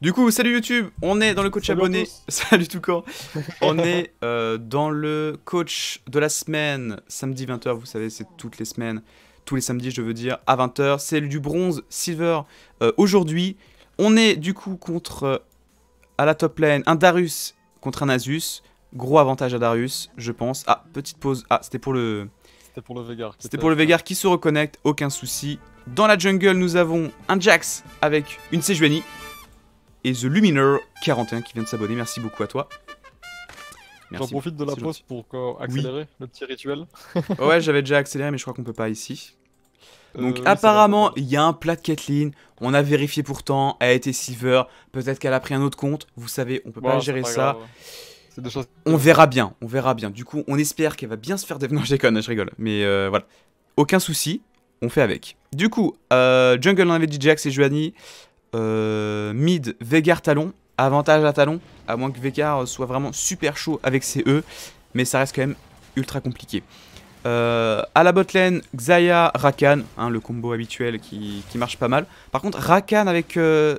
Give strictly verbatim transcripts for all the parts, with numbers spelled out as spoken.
Du coup, salut YouTube, on est dans le coach salut abonné, salut Toucan, on est euh, dans le coach de la semaine, samedi vingt heures, vous savez c'est toutes les semaines, tous les samedis je veux dire, à vingt heures, c'est du bronze, silver, euh, aujourd'hui, on est du coup contre, euh, à la top lane, un Darius contre un Asus, gros avantage à Darius, je pense, ah, petite pause, ah, c'était pour le... C'était pour le Veigar. C'était pour le Veigar qui se reconnecte, aucun souci. Dans la jungle, nous avons un Jax avec une Sejuani. Et The Luminer quarante et un qui vient de s'abonner, merci beaucoup à toi. J'en profite de la pause pour accélérer oui. le petit rituel. Ouais, j'avais déjà accéléré, mais je crois qu'on peut pas ici. Donc euh, apparemment, il y a un plat de Kathleen, on a vérifié pourtant, elle a été silver, peut-être qu'elle a pris un autre compte, vous savez, on peut bah, pas gérer pas ça. C'est des choses... On verra bien, on verra bien. Du coup, on espère qu'elle va bien se faire développer. Non, je déconne, je rigole, mais euh, voilà. Aucun souci, on fait avec. Du coup, euh, jungle, on avait dit Jax et Sejuani. Euh, mid, Veigar, Talon, avantage à Talon, à moins que Veigar soit vraiment super chaud avec ses E, mais ça reste quand même ultra compliqué. Euh, à la botlane, Xayah, Rakan, hein, le combo habituel qui, qui marche pas mal. Par contre, Rakan avec... Euh...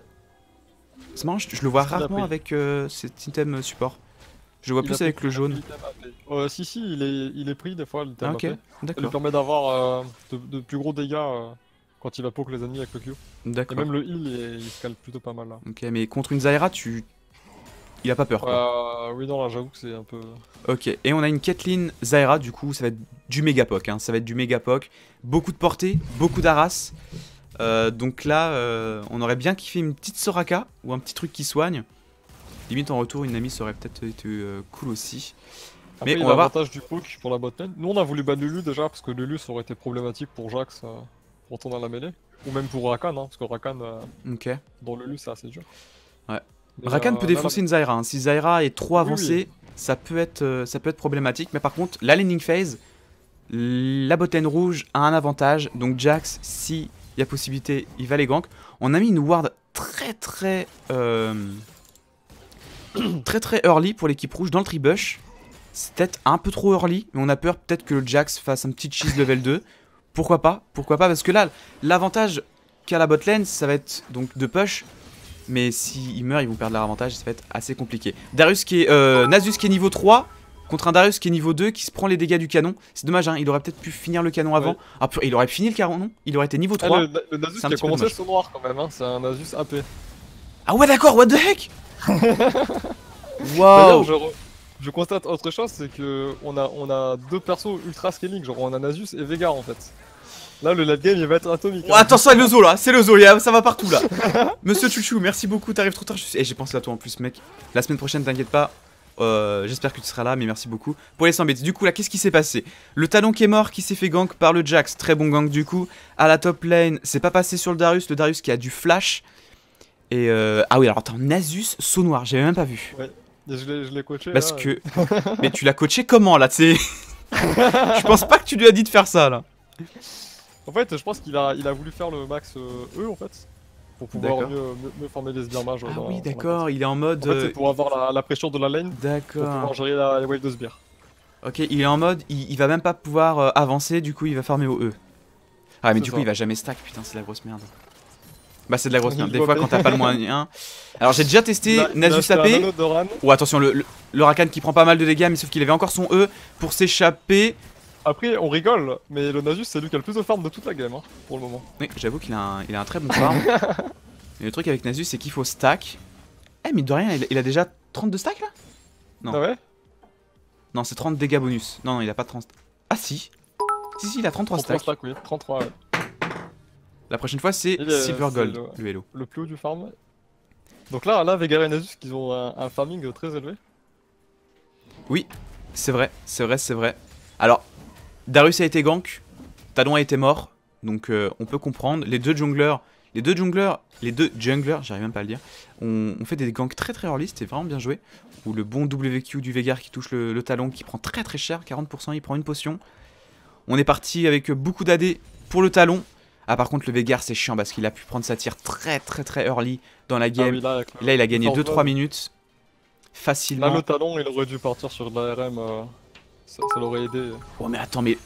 C'est marrant, je, je le vois rarement avec euh, cet item support. Je le vois il plus avec pris, le jaune. Euh, si, si, il est, il est pris des fois, l'item. Ah, okay. Ça lui permet d'avoir euh, de, de plus gros dégâts... Euh... Quand il va poke les ennemis avec le Q. D'accord. Et même le heal, il, il se cale plutôt pas mal là. Ok, mais contre une Zyra, tu... il a pas peur quoi. Euh, oui, non, là j'avoue que c'est un peu... Ok, et on a une Caitlyn Zyra, du coup ça va être du méga poke, hein. Ça va être du méga poke. Beaucoup de portée, beaucoup d'arras. Euh, donc là, euh, on aurait bien kiffé une petite Soraka, ou un petit truc qui soigne. Limite en retour, une amie ça aurait peut-être été euh, cool aussi. Après, mais on va voir... l'avantage du poke pour la botlane. Nous on a voulu ban Lulu déjà, parce que Lulu ça aurait été problématique pour Jax. Euh... retourne à la mêlée, ou même pour Rakan, hein, parce que Rakan, euh, okay. dans le Lulu, c'est assez dur. Ouais. Rakan euh, peut défoncer là, là... une Zyra, hein. Si Zyra est trop avancée, oui, oui. Ça, peut être, euh, ça peut être problématique, mais par contre, la laning phase, la botlane rouge a un avantage, donc Jax, s'il y a possibilité, il va les gank. On a mis une ward très très... Euh, très très early pour l'équipe rouge dans le tribush. C'est peut-être un peu trop early, mais on a peur peut-être que le Jax fasse un petit cheese level deux. Pourquoi pas, pourquoi pas, parce que là, l'avantage qu'a la botlane, ça va être donc de push. Mais s'ils meurent, ils vont perdre leur avantage, ça va être assez compliqué. Darius qui est, euh, Nasus qui est niveau trois, contre un Darius qui est niveau deux, qui se prend les dégâts du canon. C'est dommage, hein, il aurait peut-être pu finir le canon avant. Ouais. Ah, il aurait fini le canon, non? Il aurait été niveau trois. Ah, le, le Nasus qui a commencé son noir quand même, hein, c'est un Nasus A P. Ah ouais d'accord, what the heck. Waouh. Je constate autre chose, c'est que on a, on a deux persos ultra scaling, genre on a Nasus et Veigar en fait. Là le late game il va être atomique. Oh, hein. Attention, c'est le zoo là, c'est le zoo, ça va partout là. Monsieur Chouchou, merci beaucoup, t'arrives trop tard. Je suis... eh, j'ai pensé à toi en plus mec, la semaine prochaine t'inquiète pas, euh, j'espère que tu seras là, mais merci beaucoup pour les cent bits. Du coup là qu'est-ce qui s'est passé? Le Talon qui est mort, qui s'est fait gank par le Jax, très bon gank du coup. À la top lane, c'est pas passé sur le Darius, le Darius qui a du flash. Et euh... ah oui alors attends, Nasus, saut noir, j'avais même pas vu. Ouais. Je l'ai coaché. Parce là, que. Ouais. Mais tu l'as coaché comment là? Tu sais. Je pense pas que tu lui as dit de faire ça là. En fait, je pense qu'il a, il a voulu faire le max euh, E en fait. Pour pouvoir mieux, mieux, mieux former les sbires mages. Ah dans, oui, d'accord, il est en mode. En fait, c'est pour avoir la, la pression de la lane. D'accord. Pour pouvoir gérer la, les waves de sbires. Ok, il est en mode, il, il va même pas pouvoir euh, avancer, du coup il va farmer au E. Ah, mais du ça. coup il va jamais stack, putain, c'est la grosse merde. Bah c'est de la grosse merde, des fois quand t'as pas le moyen. Alors j'ai déjà testé Nasus A P. Oh attention, le, le, le Rakan qui prend pas mal de dégâts, mais sauf qu'il avait encore son E pour s'échapper. Après on rigole, mais le Nasus c'est lui qui a le plus de farm de toute la game hein, pour le moment. Oui, j'avoue qu'il a, a un très bon farm. Et le truc avec Nasus c'est qu'il faut stack. Eh mais de rien, il, il a déjà trente de stack là? Non. Ah ouais? Non c'est trente dégâts bonus. Non non il a pas trente. Ah si. Si si il a trente-trois stack. trente-trois stack oui, trente-trois ouais. La prochaine fois c'est Silver Gold, le, le L O. Le plus haut du farm. Donc là, là Veigar et Nasus ils ont un, un farming très élevé. Oui, c'est vrai, c'est vrai, c'est vrai. Alors, Darius a été gank, Talon a été mort, donc euh, on peut comprendre. Les deux junglers, les deux junglers, les deux junglers, j'arrive même pas à le dire, on, on fait des ganks très très early, c'était vraiment bien joué. Ou le bon W Q du Veigar qui touche le, le Talon, qui prend très très cher, quarante pour cent, il prend une potion. On est parti avec beaucoup d'A D pour le Talon. Ah par contre le Veigar c'est chiant parce qu'il a pu prendre sa tire très très très early dans la game. Ah oui, là, là il a gagné deux trois minutes facilement. Là le Talon il aurait dû partir sur de l'A R M, euh, ça, ça l'aurait aidé. Oh mais attends, mais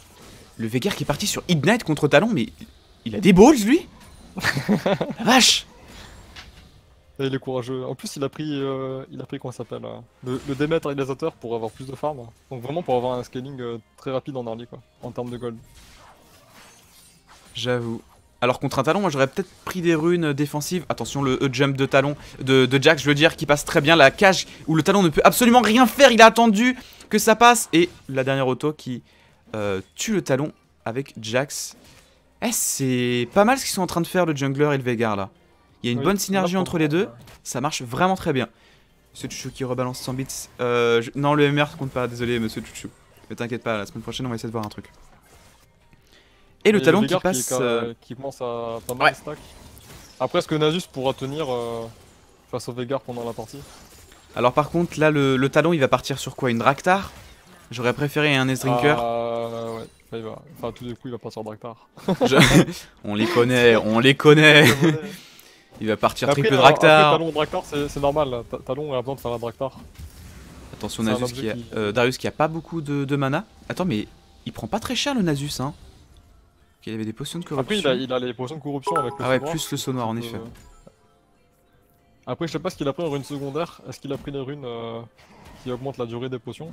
le Veigar qui est parti sur Ignite contre Talon, mais il a des balls lui. La vache. Et il est courageux. En plus, il a pris, euh, il a pris comment ça s'appelle euh, le, le Démètre Égalisateur pour avoir plus de farm. Donc vraiment pour avoir un scaling euh, très rapide en early quoi, en termes de gold. J'avoue. Alors contre un Talon, moi j'aurais peut-être pris des runes défensives. Attention, le E-jump de Talon, de, de Jax, je veux dire, qui passe très bien la cage où le Talon ne peut absolument rien faire. Il a attendu que ça passe. Et la dernière auto qui euh, tue le Talon avec Jax. Eh, c'est pas mal ce qu'ils sont en train de faire, le jungler et le Veigar là. Il y a une oui, bonne synergie entre les deux. Ça marche vraiment très bien. Monsieur Chouchou qui rebalance cent bits. Euh, je... Non, le M R compte pas. Désolé, monsieur Chouchou. Ne t'inquiète pas, la semaine prochaine, on va essayer de voir un truc. Et le et Talon le qui passe... Qui, euh... qui commence à pas mal ouais. stack. Après, est-ce que Nasus pourra tenir euh, face au Veigar pendant la partie? Alors par contre, là, le, le Talon, il va partir sur quoi? Une Draktar? J'aurais préféré un Esdrinker. Euh, ouais, enfin, il va... enfin, tout de coup, il va partir Draktar. je... On les connaît, on les connaît. Il va partir après, triple Draktar. Après, Talon, Draktar, c'est normal. Là. Talon a besoin de faire la Draktar. Attention, Nasus qui a, qui... Euh, Darius qui a pas beaucoup de, de mana. Attends, mais il prend pas très cher le Nasus, hein. Il avait des potions de corruption. Après, il a, il a les potions de corruption avec le Ah ouais, sonoir, plus le saut noir en effet. Euh... Après, je sais pas ce qu'il a pris en runes secondaires. Est-ce qu'il a pris des runes euh, qui augmentent la durée des potions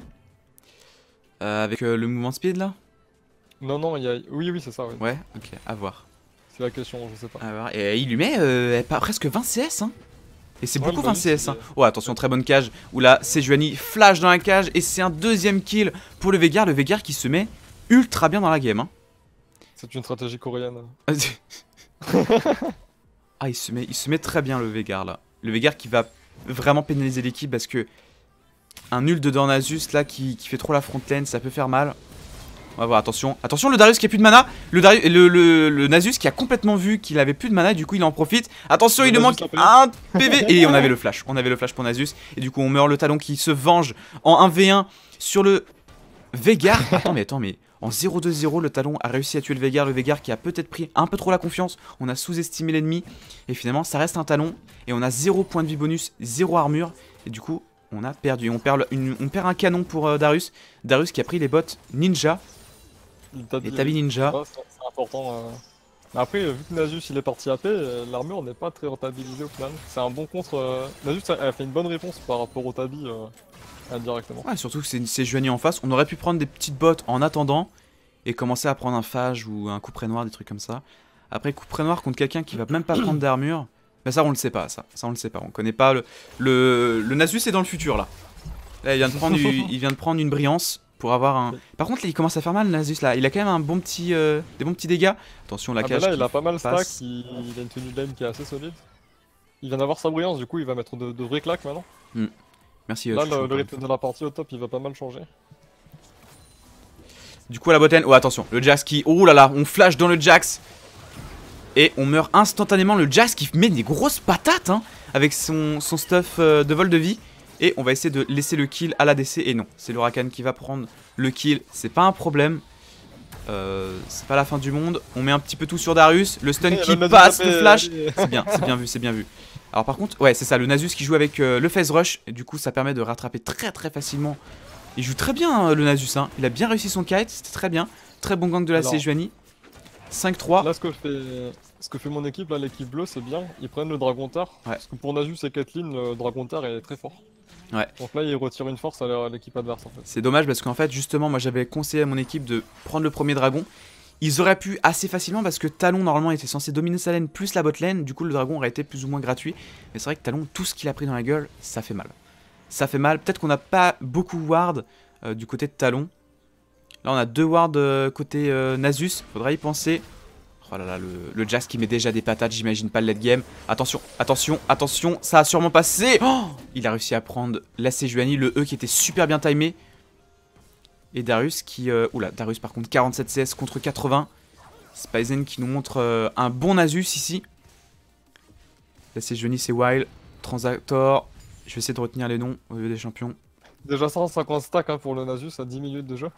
euh, avec euh, le mouvement speed là? Non, non, il y a. Oui, oui, c'est ça. Oui. Ouais, ok, à voir. C'est la question, je sais pas. À voir. Et il lui met euh, presque vingt C S, hein. Et c'est ouais, beaucoup vingt C S, hein. Oh, attention, très bonne cage. Où là, Sejuani flash dans la cage. Et c'est un deuxième kill pour le Veigar. Le Veigar qui se met ultra bien dans la game, hein. C'est une stratégie coréenne. Ah, il se met, il se met très bien le Veigar là. Le Veigar qui va vraiment pénaliser l'équipe parce que un nul dedans Nasus là qui, qui fait trop la front lane, ça peut faire mal. On va voir, attention. Attention, le Darius qui a plus de mana. Le, Darius, le, le, le Nasus qui a complètement vu qu'il avait plus de mana et du coup il en profite. Attention, le il lui manque un P V. Et on avait le flash. On avait le flash pour Nasus. Et du coup, on meurt. Le Talon qui se venge en un v un sur le Veigar. Attends, mais attends, mais. En zéro deux zéro, le Talon a réussi à tuer le Veigar. Le Veigar qui a peut-être pris un peu trop la confiance. On a sous-estimé l'ennemi. Et finalement, ça reste un Talon. Et on a zéro point de vie bonus, zéro armure. Et du coup, on a perdu. On perd, le, une, on perd un canon pour euh, Darius. Darius qui a pris les bottes ninja. Les Tabi ninja. C'est important. Euh... Après, vu que Nasus il est parti A P, l'armure n'est pas très rentabilisée au final. C'est un bon contre. Euh... Nasus a fait une bonne réponse par rapport au Tabi. Euh... Indirectement. Ouais, surtout que c'est Sejuani en face. On aurait pu prendre des petites bottes en attendant et commencer à prendre un phage ou un coup près noir, des trucs comme ça. Après, coup près noir contre quelqu'un qui va même pas prendre d'armure, bah ça on le sait pas, ça. Ça on le sait pas. On connaît pas le. Le, le Nasus est dans le futur là. Là, il vient de prendre, il vient de prendre une brillance pour avoir un. Par contre, là, il commence à faire mal le Nasus là. Il a quand même un bon petit, euh, des bons petits dégâts. Attention, la ah cage. Bah là, il a pas mal stack. Il... il a une tenue de lane qui est assez solide. Il vient d'avoir sa brillance, du coup, il va mettre de, de vrais claques maintenant. Mm. Merci, là, le, le rythme de la partie au top, il va pas mal changer. Du coup, à la botaine. Oh, attention, le Jax qui. Oh là là, on flash dans le Jax. Et on meurt instantanément. Le Jax qui met des grosses patates hein, avec son, son stuff euh, de vol de vie. Et on va essayer de laisser le kill à l'A D C. Et non, c'est le Rakan qui va prendre le kill. C'est pas un problème. Euh, c'est pas la fin du monde. On met un petit peu tout sur Darius. Le stun qui passe, le flash. C'est bien, c'est bien vu, c'est bien vu. Alors par contre, ouais c'est ça, le Nasus qui joue avec euh, le phase rush, et du coup ça permet de rattraper très très facilement. Il joue très bien hein, le Nasus, hein. Il a bien réussi son kite, c'était très bien. Très bon gank de la Sejuani. cinq trois. Là ce que, fait, ce que fait mon équipe, là l'équipe bleue c'est bien, ils prennent le Dragon Tard. Ouais. Parce que pour Nasus et Kathleen, le Dragon Tard est très fort. Ouais. Donc là il retire une force à l'équipe adverse en fait. C'est dommage parce qu'en fait justement moi j'avais conseillé à mon équipe de prendre le premier dragon. Ils auraient pu assez facilement parce que Talon normalement était censé dominer sa lane plus la bot lane. Du coup le dragon aurait été plus ou moins gratuit. Mais c'est vrai que Talon, tout ce qu'il a pris dans la gueule, ça fait mal. Ça fait mal, peut-être qu'on n'a pas beaucoup ward euh, du côté de Talon. Là on a deux ward euh, côté euh, Nasus, faudra y penser. Oh là là, le, le Jax qui met déjà des patates, j'imagine pas le late game. Attention, attention, attention, ça a sûrement passé. Oh, il a réussi à prendre la Sejuani, le E qui était super bien timé. Et Darius qui... Euh, oula, Darius par contre quarante-sept C S contre quatre-vingts. Spizen qui nous montre euh, un bon Nasus ici. Là c'est Johnny, c'est Wild, Transactor. Je vais essayer de retenir les noms au lieu des champions. Déjà cent cinquante stacks hein, pour le Nasus à dix minutes de jeu.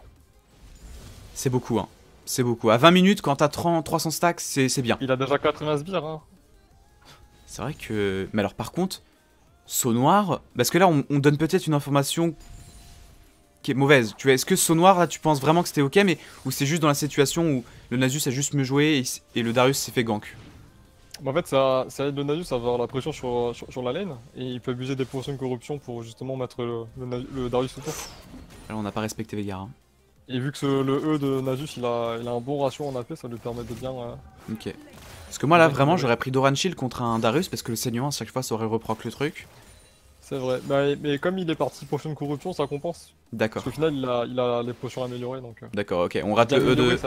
C'est beaucoup hein, c'est beaucoup. À vingt minutes quand t'as trois cents stacks c'est bien. Il a déjà quatre-vingts sbires hein. C'est vrai que... Mais alors par contre, saut noir... Parce que là on, on donne peut-être une information... qui est mauvaise. Tu vois, est-ce que saut noir là tu penses vraiment que c'était ok mais ou c'est juste dans la situation où le Nasus a juste mieux joué et, et le Darius s'est fait gank? En fait, ça, ça aide le Nasus à avoir la pression sur, sur, sur la lane, et il peut abuser des potions de corruption pour justement mettre le, le, le Darius autour. Alors on n'a pas respecté Veigar. Hein. Et vu que ce, le E de Nasus il a, il a un bon ratio en A P, ça lui permet de bien... Euh... Ok. Parce que moi là vraiment j'aurais pris Doran Shield contre un Darius parce que le saignement à chaque fois ça aurait reproc le truc. C'est vrai, mais, mais comme il est parti potion de corruption ça compense. D'accord. Parce qu'au final il a, il a les potions améliorées donc... D'accord, ok, on rate le E de, le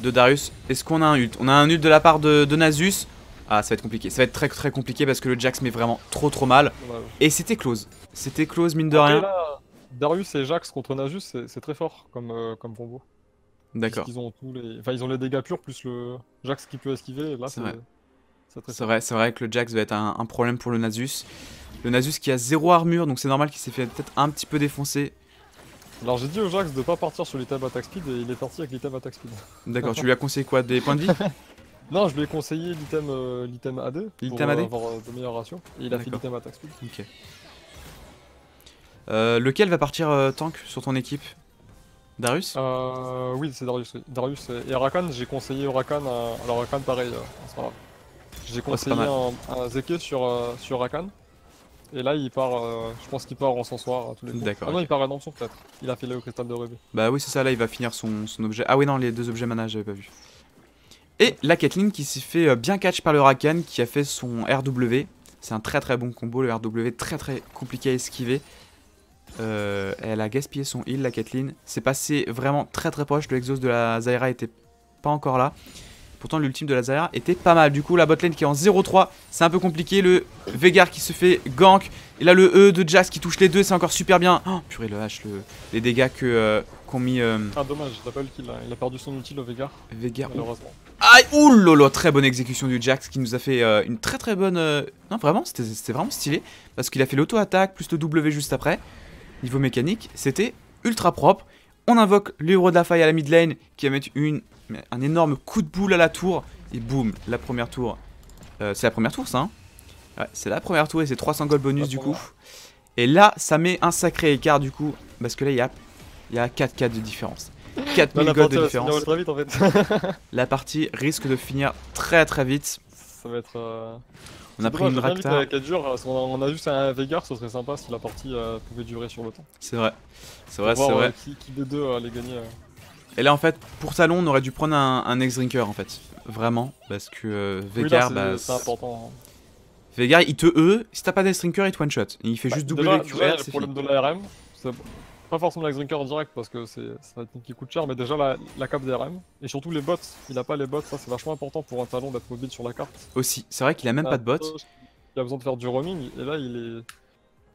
de Darius. Est-ce qu'on a un ult? On a un ult de la part de, de Nasus. Ah ça va être compliqué, ça va être très très compliqué parce que le Jax met vraiment trop trop mal. Ouais, ouais. Et c'était close, c'était close mine de okay, rien. Là, Darius et Jax contre Nasus c'est très fort comme, euh, comme combo. D'accord. Ils ont tous les... Enfin, ils ont les dégâts purs plus le Jax qui peut esquiver. C'est vrai. C'est vrai, vrai que le Jax va être un, un problème pour le Nasus. Le Nasus qui a zéro armure, donc c'est normal qu'il s'est fait peut-être un petit peu défoncer. Alors j'ai dit au Jax de pas partir sur l'item attack speed et il est parti avec l'item attack speed. D'accord, tu lui as conseillé quoi? Des points de vie? Non, je lui ai conseillé l'item euh, A D. L'item A D pour avoir de meilleurs ratios. Et il a fait l'item attack speed. Ok. Euh, lequel va partir euh, tank sur ton équipe? Darius? Euh, oui, c'est Darius. Oui. Darius et Rakan, j'ai conseillé Rakan. À... Alors Rakan, pareil, c'est pas grave. J'ai conseillé oh, un, un Zeke sur, euh, sur Rakan. Et là, il part. Euh, je pense qu'il part en encensoir à tous les coups. D'accord. Ah non, okay. Il part à Nampson peut-être. Il a fait le cristal de rébé. Bah oui, c'est ça, là, il va finir son, son objet. Ah oui, non, les deux objets mana, j'avais pas vu. Et la Caitlyn qui s'est fait bien catch par le Rakan qui a fait son R W. C'est un très très bon combo, le R W, très très compliqué à esquiver. Euh, elle a gaspillé son heal, la Kathleen. C'est passé vraiment très très proche. Le exhaust de la Zyra était pas encore là. Pourtant l'ultime de la Zyra était pas mal. Du coup la botlane qui est en zéro trois, c'est un peu compliqué. Le Veigar qui se fait gank. Et là le E de Jax qui touche les deux, c'est encore super bien. Oh purée le H, le... les dégâts que euh, qu'ont mis euh... Ah dommage, je t'appelle qu'il a... Il a perdu son ulti le Veigar. Veigar malheureusement. Aïe, ouh lolo, très bonne exécution du Jax qui nous a fait euh, une très très bonne euh... Non vraiment, c'était vraiment stylé. Parce qu'il a fait l'auto-attaque plus le W juste après. Niveau mécanique, c'était ultra propre. On invoque l'Héros de la Faille à la mid lane qui va mettre une, un énorme coup de boule à la tour. Et boum, la première tour. Euh, c'est la première tour ça hein ouais, c'est la première tour et c'est trois cents gold bonus du coup. Et là, ça met un sacré écart du coup. Parce que là, il y a, y a quatre K de différence. quatre mille gold de différence. Très vite, en fait. La partie risque de finir très très vite. Ça va être... Euh... On a pris une Raktar. On a juste un Veigar, ce serait sympa si la partie euh, pouvait durer sur le temps. C'est vrai, c'est vrai, c'est vrai. Euh, qui, qui des deux euh, allait gagner. Euh... Et là en fait, pour Talon, on aurait dû prendre un, un ex-drinker en fait, vraiment, parce que euh, Veigar, oui, là, bah, c'est important. Hein. Veigar, il te E, si t'as pas d'ex-drinker, il te one shot. Et il fait bah, juste double les Q R. Le problème fini. De l'A R M, c'est pas forcément l'ex-drinker direct parce que c'est un technique qui coûte cher, mais déjà la, la cape d'A R M et surtout les bots. Il a pas les bots, ça c'est vachement important pour un Talon d'être mobile sur la carte. Aussi, c'est vrai qu'il a même ah, pas de bots. Il a besoin de faire du roaming et là il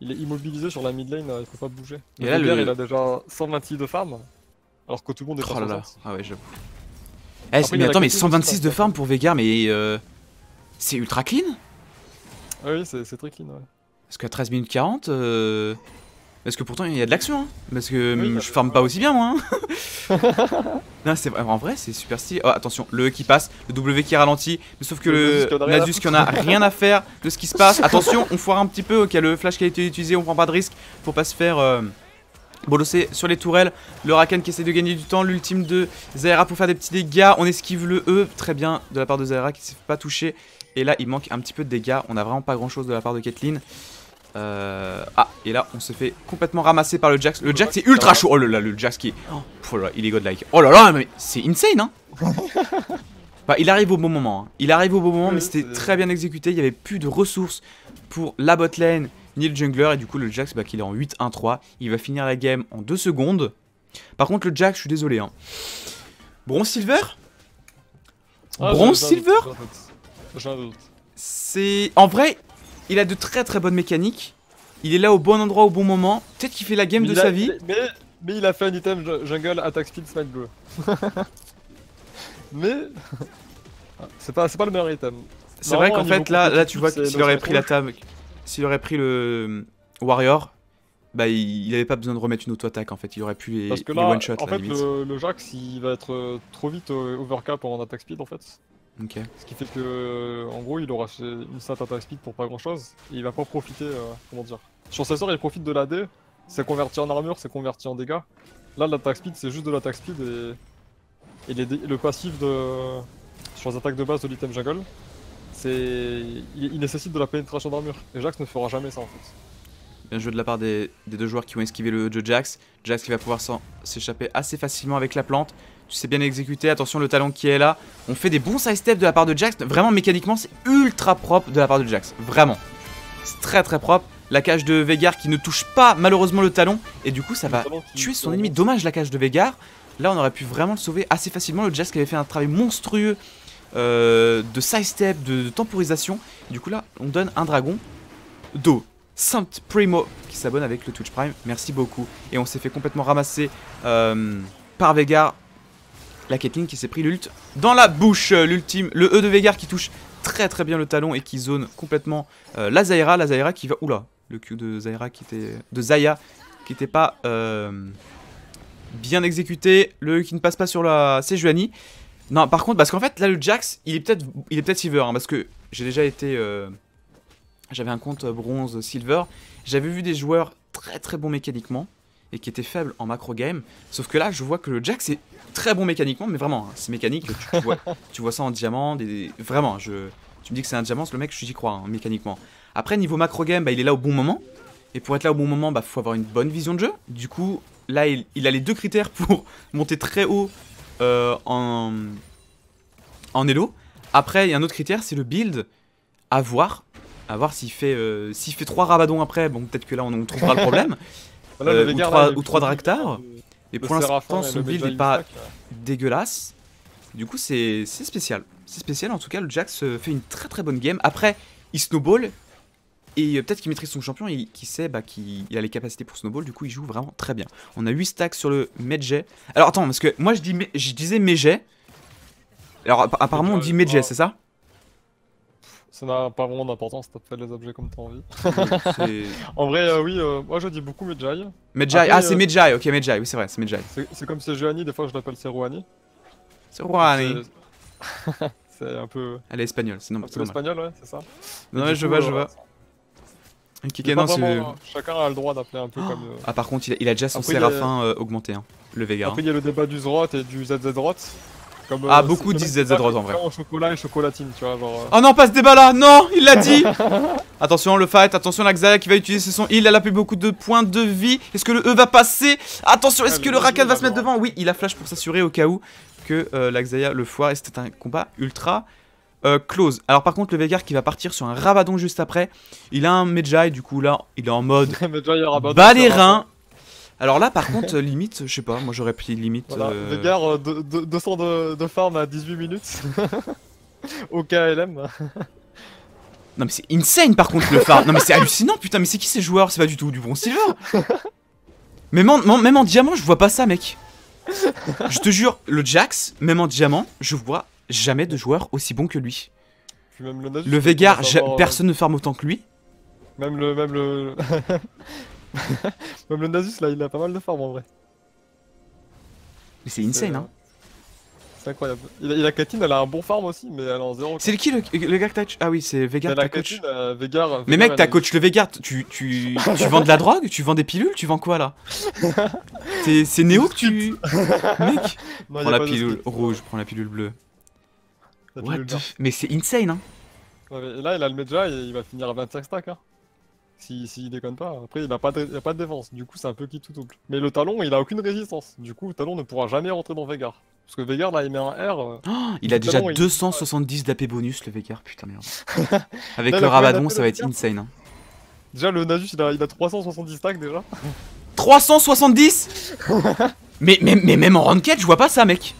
est, il est immobilisé sur la mid lane, il peut pas bouger. Et le là Veigar, le... il a déjà cent vingt-six de farm alors que tout le monde est oh là là. Ah ouais, j'avoue. Eh, mais attends, mais cent vingt-six de farm pour Veigar, mais euh, c'est ultra clean. Ah oui, c'est très clean, ouais. Parce qu'à treize minutes quarante. Euh... Parce que pourtant il y a de l'action, hein. Parce que oui, je farme pas aussi bien moi. Hein. Non, c'est en vrai c'est super stylé. Oh, attention, le E qui passe, le W qui ralentit, mais sauf que le, le Nasus qui en a rien à faire de ce qui se passe. Attention, on foire un petit peu. Ok, le flash qui a été utilisé, on prend pas de risque pour pas se faire euh, bolosser sur les tourelles. Le Rakan qui essaie de gagner du temps, l'ultime de Zaira pour faire des petits dégâts. On esquive le E très bien de la part de Zaira qui s'est pas touché. Et là il manque un petit peu de dégâts. On a vraiment pas grand chose de la part de Caitlyn. Euh... Ah, et là on se fait complètement ramasser par le Jax. Le Jax c'est ultra chaud. Oh là là, le Jax qui est... Oh là là, il est godlike. Oh là là, mais c'est insane hein. Bah, il arrive au bon moment hein. Il arrive au bon moment, mais c'était très bien exécuté. Il n'y avait plus de ressources pour la botlane ni le jungler. Et du coup le Jax bah, qu'il est en huit un trois. Il va finir la game en deux secondes. Par contre le Jax, je suis désolé hein. Bronze Silver ah, Bronze Silver c'est... En vrai... Il a de très très bonnes mécaniques. Il est là au bon endroit au bon moment. Peut-être qu'il fait la game mais de a, sa vie. Mais, mais il a fait un item jungle attack speed smite bleu. Mais c'est pas, pas le meilleur item. C'est vrai qu'en fait là, là tu vois que s'il aurait pris la table, s'il aurait pris le warrior, bah il, il avait pas besoin de remettre une auto attaque en fait. Il aurait pu les, Parce que là, les one shot. En fait le, le Jax il va être trop vite overcap en attack speed en fait. Okay. Ce qui fait que, en gros, il aura une stat attack speed pour pas grand chose et il va pas profiter, euh, comment dire. Sur ses sorts, il profite de l'A D, c'est converti en armure, c'est converti en dégâts. Là, l'attack speed, c'est juste de l'attack speed et, et les, le passif de... sur les attaques de base de l'item jungle, C'est... Il nécessite de la pénétration d'armure. Et Jax ne fera jamais ça en fait. Bien joué de la part des, des deux joueurs qui ont esquivé le jeu Jax. Jax qui va pouvoir s'échapper assez facilement avec la plante. Tu sais bien exécuter, attention le talon qui est là. On fait des bons side steps de la part de Jax. Vraiment mécaniquement c'est ultra propre de la part de Jax. Vraiment. C'est très très propre. La cage de Veigar qui ne touche pas malheureusement le talon. Et du coup ça va tuer son ennemi. Dommage la cage de Veigar. Là on aurait pu vraiment le sauver assez facilement. Le Jax qui avait fait un travail monstrueux euh, de side step, de, de temporisation. Et du coup là on donne un dragon d'eau. Saint Primo qui s'abonne avec le Twitch Prime, merci beaucoup. Et on s'est fait complètement ramasser euh, par Veigar. La Caitlyn qui s'est pris l'ult dans la bouche, l'ultime, le E de Veigar qui touche très très bien le talon et qui zone complètement euh, la Zaira, la Zaira qui va... Oula, le Q de Zaira qui était... de Xayah qui n'était pas euh, bien exécuté, le qui ne passe pas sur la Sejuani. Non par contre, parce qu'en fait là le Jax, il est peut-être il est peut-être silver, hein, parce que j'ai déjà été... Euh, J'avais un compte bronze silver, j'avais vu des joueurs très très bons mécaniquement et qui étaient faibles en macro game. Sauf que là je vois que le Jax est très bon mécaniquement, mais vraiment hein, c'est mécanique, tu vois, tu vois ça en diamant, des... vraiment je... tu me dis que c'est un diamant, le mec j'y crois hein, mécaniquement. Après niveau macro game bah, il est là au bon moment et pour être là au bon moment bah, faut avoir une bonne vision de jeu. Du coup là il, il a les deux critères pour monter très haut euh, en... en elo. Après il y a un autre critère, c'est le build à voir. A voir s'il fait, euh, s'il fait trois rabadons après, bon peut-être que là on, on trouvera le problème. Voilà, euh, le Veigar, ou trois Dractars. Et pour l'instant son build n'est pas dégueulasse. Du coup c'est spécial. C'est spécial, en tout cas le Jax fait une très très bonne game. Après il snowball. Et peut-être qu'il maîtrise son champion et qu'il sait bah, qu'il a les capacités pour snowball. Du coup il joue vraiment très bien. On a huit stacks sur le Medjay. Alors attends, parce que moi je, dis, je disais Medjay. Alors apparemment on dit Medjay, c'est ça? Ça n'a pas vraiment d'importance, t'as fait les objets comme t'as envie. En vrai, euh, oui, euh, moi je dis beaucoup Medjay. Medjay, ah c'est euh... Medjay, ok Medjay, oui c'est vrai, c'est Medjay. C'est comme Sejuani, des fois je l'appelle Seruani. Seruani. C'est un peu... Elle est espagnole, sinon c'est espagnol, ouais, c'est ça. Non, ouais, je vois, je vois. Chacun a le droit d'appeler un peu oh. comme... Euh... Ah par contre, il a, il a déjà son Séraphin a... euh, augmenté, hein, le Veigar. Après, il y a le débat du Zrot et du Z Z Rot. Comme, ah euh, beaucoup disent Z Z Rot en vrai. En chocolat et chocolatine, tu vois, genre, euh... Oh non, pas ce débat là, non, il l'a dit. Attention le fight, attention la Xayah qui va utiliser son heal, elle a plus beaucoup de points de vie. Est-ce que le E va passer? Attention, est-ce ah, que le Rakan va se mettre devant? Oui, il a flash pour s'assurer au cas où que euh, la Xayah le foire. Et c'était un combat ultra euh, close. Alors par contre le Veigar qui va partir sur un Rabadon juste après. Il a un Medjay, du coup là il est en mode bas les reins. Alors là par contre limite, je sais pas, moi j'aurais pris limite... Voilà, euh... Veigar, euh, de, de, deux cents de, de farm à dix-huit minutes au K L M. Non mais c'est insane par contre le farm, non mais c'est hallucinant putain, mais c'est qui ces joueurs? C'est pas du tout du bon silver. Mais man, man, même en diamant je vois pas ça mec. Je te jure, le Jax, même en diamant, je vois jamais de joueur aussi bon que lui. Même le, le Veigar, avoir... personne ne farm autant que lui. Même le... Même le... Même le Nasus là, il a pas mal de farm en vrai. Mais c'est insane hein. C'est incroyable. Il a, il a Kathleen, elle a un bon farm aussi, mais elle est en zéro. C'est qui le, le gars que t'as... Ah oui, c'est Veigar, t'as coach. Euh, Veigar, Veigar, mais mec, t'as coach le Veigar, tu, tu, tu vends de la drogue? Tu vends des pilules? Tu vends quoi là? C'est Néo que tu... Mec non, prends la pilule rouge, prends la pilule bleue. La What pilule f... Mais c'est insane hein. Ouais, là, il a le Medjay et il va finir à vingt-cinq stacks hein. S'il si, si déconne pas, après il a pas de, il a pas de défense, du coup c'est un peu qui tout double. Mais le talon il a aucune résistance, du coup le talon ne pourra jamais rentrer dans Veigar. Parce que Veigar là il met un R. Oh, il a déjà talon, deux cent soixante-dix il... d'A P bonus le Veigar, putain merde. Avec là, le Rabadon ça va être insane. Hein. Déjà le Nasus il a, il a trois cent soixante-dix stacks déjà. trois cent soixante-dix mais, mais, mais même en ranked je vois pas ça mec.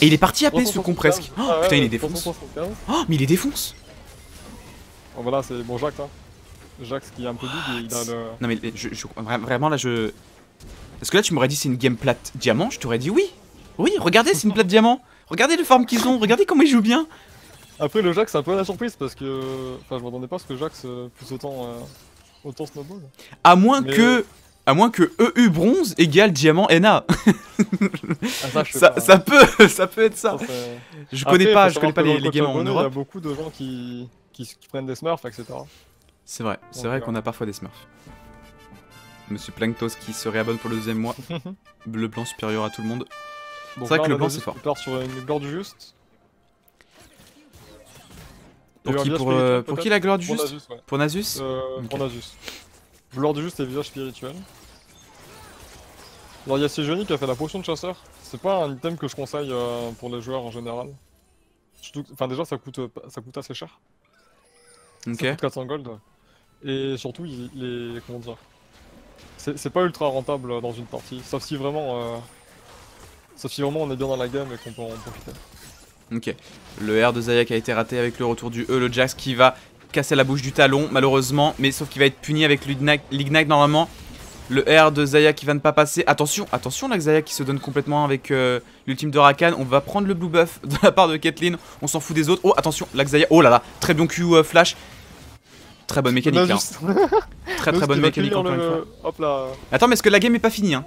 Et il est parti A P ce con presque. Oh, ah, putain ouais, il est défonce. Oh mais il est défonce. Oh, voilà c'est bon Jax hein. Jax qui est un peu big et il a le... Non mais je, je, vraiment là je... Parce que là tu m'aurais dit c'est une game plate diamant, je t'aurais dit oui. Oui regardez c'est une plate diamant. Regardez le farm qu'ils ont, regardez comment ils jouent bien. Après le Jax c'est un peu la surprise parce que... Enfin je m'attendais pas à ce que Jax puisse autant... Euh, autant snowball. À moins mais... que... À moins que E U bronze égale diamant N A. Ah, ça, ça, pas, ça hein. peut ça peut être ça. ça je connais Après, pas, je connais pas les, les games en Europe. Il y a beaucoup de gens qui... Qui, qui prennent des smurfs, et cetera. C'est vrai, c'est vrai qu'on a parfois des smurfs. Monsieur Planktos qui se réabonne pour le deuxième mois. Le blanc supérieur à tout le monde. C'est vrai là, que le blanc c'est fort. Il part sur une gloire du juste. Pour qui, pour, euh, pour qui la gloire du juste? Pour Nasus, ouais. Pour Nasus, euh, okay. Pour Nasus. Gloire du juste et visage spirituel. Alors il y a Sejuani qui a fait la potion de chasseur. C'est pas un item que je conseille euh, pour les joueurs en général. Surtout, enfin déjà ça coûte, ça coûte assez cher. Ok. Ça coûte quatre cents gold. Et surtout il, il est, comment dire, c'est pas ultra rentable dans une partie, sauf si vraiment, euh, sauf si vraiment on est bien dans la game et qu'on peut en profiter. Ok, le R de Xayah qui a été raté avec le retour du E, le Jax qui va casser la bouche du Talon malheureusement, mais sauf qu'il va être puni avec l'ignite normalement. Le R de Xayah qui va ne pas passer, attention, attention la Xayah qui se donne complètement avec euh, l'ultime de Rakan, on va prendre le blue buff de la part de Caitlyn, on s'en fout des autres. Oh attention, la Xayah, oh là là, très bon Q euh, flash. Très bonne mécanique là, juste... hein. Très très bonne mécanique encore le... une fois. Hop là. Attends, mais est-ce que la game est pas finie hein?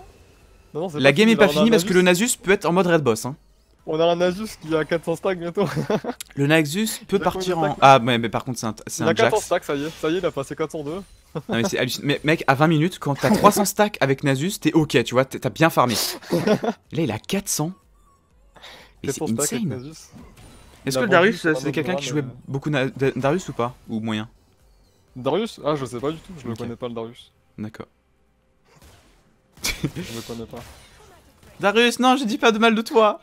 Non, non, la game fini. Est pas finie parce Nasus... que le Nasus peut être en mode red boss hein. On a un Nasus qui a quatre cents stacks bientôt. Le Nasus peut partir en... Ah ouais, mais par contre c'est un, un Jax. Il a quatre cents stacks, ça y est, ça y est, il a passé quatre cent deux. Non mais c'est hallucinant, mais mec à vingt minutes quand t'as trois cents stacks avec Nasus t'es ok tu vois, t'as bien farmé. Là il a quatre cents. Mais c'est insane. Est-ce que le Darius c'est quelqu'un qui jouait beaucoup Darius ou pas? Ou moyen? Darius? Ah je sais pas du tout, je okay. le connais pas le Darius. D'accord. Je le connais pas. Darius, non je dis pas de mal de toi.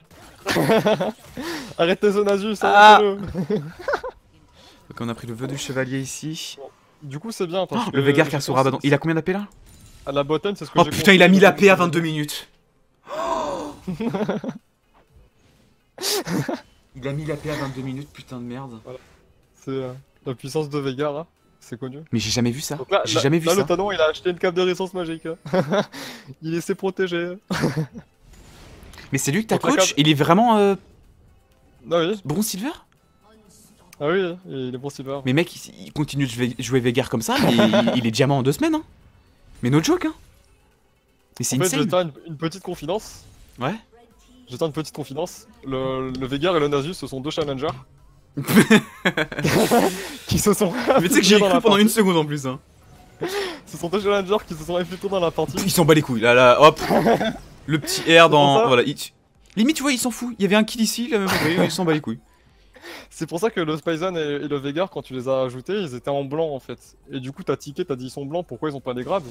Arrête tes Nasus, ah. Donc on a pris le vœu du chevalier ici. Du coup c'est bien parce oh, que... Le Veigar car Soraka, il a combien d'A P là? À la botten c'est ce que oh, j'ai... Oh putain il a mis l'A P à vingt-deux minutes. Il a mis l'A P à vingt-deux minutes, putain de merde. Voilà. C'est euh, la puissance de Veigar là. C'est connu. Mais j'ai jamais vu ça. J'ai jamais vu là, ça. Là, le Talon, il a acheté une cape de résistance magique. Il s'est protégé. Mais c'est lui que t'as coach cap... Il est vraiment. Euh... Ah oui. Bronze Silver? Ah oui, il est Bronze Silver. Mais mec, il continue de jouer Veigar comme ça, mais il, il est diamant en deux semaines. Hein. Mais no joke, hein. Mais c'est insane. En fait, j'étais une, une petite confidence. Ouais. J'étais une petite confidence. Le, le Veigar et le Nasus, ce sont deux challengers. Qui se sont... Mais tu sais que j'ai cru pendant une seconde en plus hein. Ce sont deux challengers qui se sont réfugiés dans la partie. Ils s'en bat les couilles là là hop. Le petit R dans... Voilà, il... Limite tu vois il s'en fout, il y avait un kill ici là même. Il s'en bat les couilles. C'est pour ça que le Spizen et le Veigar quand tu les as ajoutés ils étaient en blanc en fait. Et du coup t'as tiqué, t'as dit ils sont blancs, pourquoi ils ont pas les grades?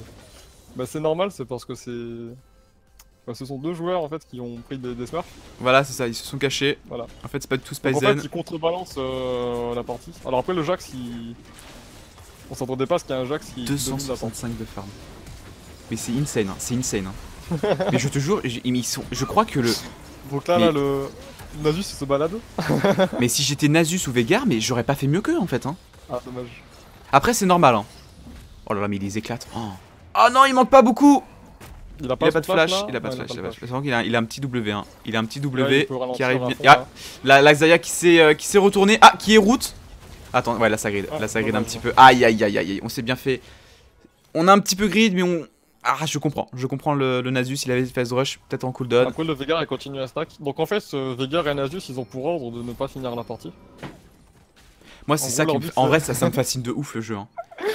Bah c'est normal, c'est parce que c'est... Enfin, ce sont deux joueurs en fait qui ont pris des, des smurfs. Voilà c'est ça, ils se sont cachés. Voilà. En fait c'est pas du tout Spizen. Donc, en fait ils contrebalancent euh, la partie. Alors après le Jax il... On s'entendait pas parce qu'il y a un Jax qui... deux cent soixante-cinq de farm. Mais c'est insane hein, c'est insane hein. Mais je te jure, ils sont... je crois que le... Donc là mais... là le... Nasus il se balade. Mais si j'étais Nasus ou Veigar mais j'aurais pas fait mieux qu'eux en fait hein. Ah dommage. Après c'est normal hein. Oh là là mais ils les éclatent. Oh, oh non il manque pas beaucoup. Il a pas, il a pas de flash, flash il a pas de flash, il a pas de flash. Il a, il a un petit W, hein. Il a un petit W ouais, qui arrive bien. Ah, la, la Xayah qui s'est euh, retournée, ah qui est route. Attends, ouais là ça grid, ah, là ça grid un petit peu. Aïe aïe aïe aïe, on s'est bien fait. On a un petit peu grid mais on... Ah je comprends, je comprends le, le Nasus, il avait phase rush, peut-être en cooldown. Après le Veigar il continue à stack. Donc en fait ce Veigar et Nasus ils ont pour ordre de ne pas finir la partie. Moi c'est ça qui me... En vrai ça, ça me fascine de ouf le jeu hein.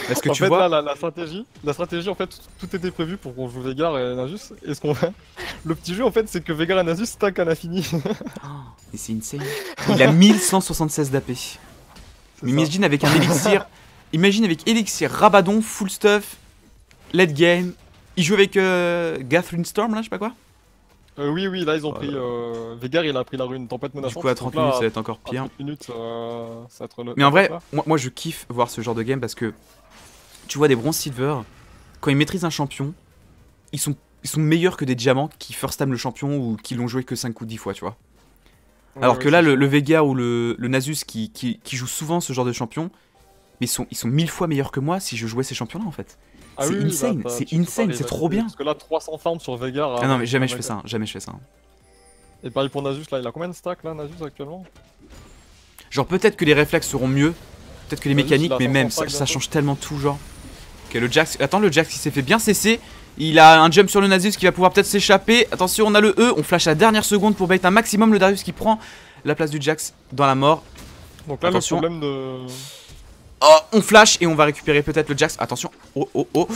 Parce que en tu fait, vois... là, la, la stratégie, la stratégie en fait tout, tout était prévu pour qu'on joue Veigar et Nasus et ce qu'on fait. Le petit jeu en fait c'est que Veigar et Nasus stack à l'infini. Oh, mais c'est insane. Il a mille cent soixante-seize d'A P. Mais imagine avec un élixir, imagine avec élixir, Rabadon, full stuff, late game. Il joue avec euh, Gathering Storm là, je sais pas quoi. Euh, oui oui là ils ont voilà. pris euh, Veigar il a pris la rune tempête menaçante. Du coup à trente minutes là, ça va être encore pire. À trente minutes, euh, ça va être le... Mais en vrai moi, moi je kiffe voir ce genre de game parce que tu vois des bronze silver quand ils maîtrisent un champion ils sont, ils sont meilleurs que des diamants qui first time le champion ou qui l'ont joué que cinq ou dix fois tu vois. Ouais, alors ouais, que là le, le Veigar ou le, le Nasus qui, qui, qui joue souvent ce genre de champion mais ils sont, ils sont mille fois meilleurs que moi si je jouais ces champions là en fait. Ah c'est oui, insane, bah, c'est insane, c'est trop bien. Parce que là, trois cents farms sur Veigar. Ah non, mais jamais je fais ça, hein, jamais je fais ça. Hein. Et pareil pour Nasus, là, il a combien de stacks là, Nasus actuellement? Genre, peut-être que les réflexes seront mieux, peut-être que les Nasus, mécaniques, mais même, ça, ça change tellement tout, genre. Ok, le Jax, attends, le Jax, il s'est fait bien cesser. Il a un jump sur le Nasus qui va pouvoir peut-être s'échapper. Attention, on a le E, on flash à la dernière seconde pour bait un maximum. Le Darius qui prend la place du Jax dans la mort. Donc là, attention. Le problème de... Oh, on flash et on va récupérer peut-être le Jax. Attention. Oh, oh, oh.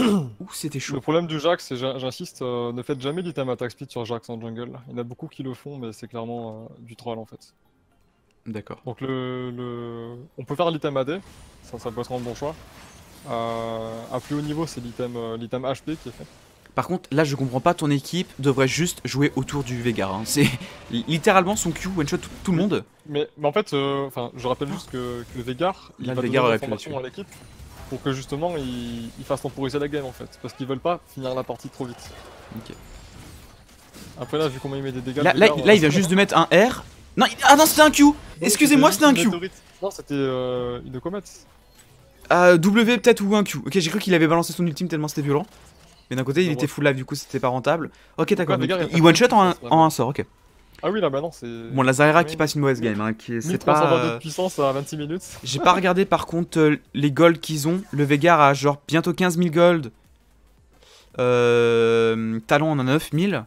Ouh, c'était chaud. Le problème du Jax, c'est, j'insiste, euh, ne faites jamais d'item attack speed sur Jax en jungle. Il y en a beaucoup qui le font, mais c'est clairement euh, du troll en fait. D'accord. Donc le, le... on peut faire l'item A D, ça, ça peut être un bon choix. Euh, à plus haut niveau, c'est l'item euh, H P qui est fait. Par contre, là je comprends pas, ton équipe devrait juste jouer autour du Veigar. Hein. C'est littéralement son Q, one shot tout, tout le monde. Mais, mais en fait, euh, je rappelle juste que, que le Veigar, il là, va le Veigar donner des informations à l'équipe pour que justement il, il fasse temporiser la game en fait. Parce qu'ils veulent pas finir la partie trop vite. Ok. Après là, vu comment il met des dégâts... Là, Veigar, là, là il vient juste de mettre un R. Non, il... Ah non, c'était un Q. Excusez-moi, c'était un Q. Non, c'était euh, une comète. Euh, W peut-être ou un Q. Ok, j'ai cru qu'il avait balancé son ultime tellement c'était violent. Mais d'un côté il était full live, du coup c'était pas rentable. Ok, d'accord, il one shot en un, en un sort, ok. Ah oui, là bah non, c'est... Bon, la Zaira qui passe une mauvaise game, hein, qui c'est pas... de puissance à vingt-six minutes. J'ai pas regardé par contre euh, les golds qu'ils ont. Le Veigar a genre bientôt quinze mille gold. Euh... Talon en a neuf mille.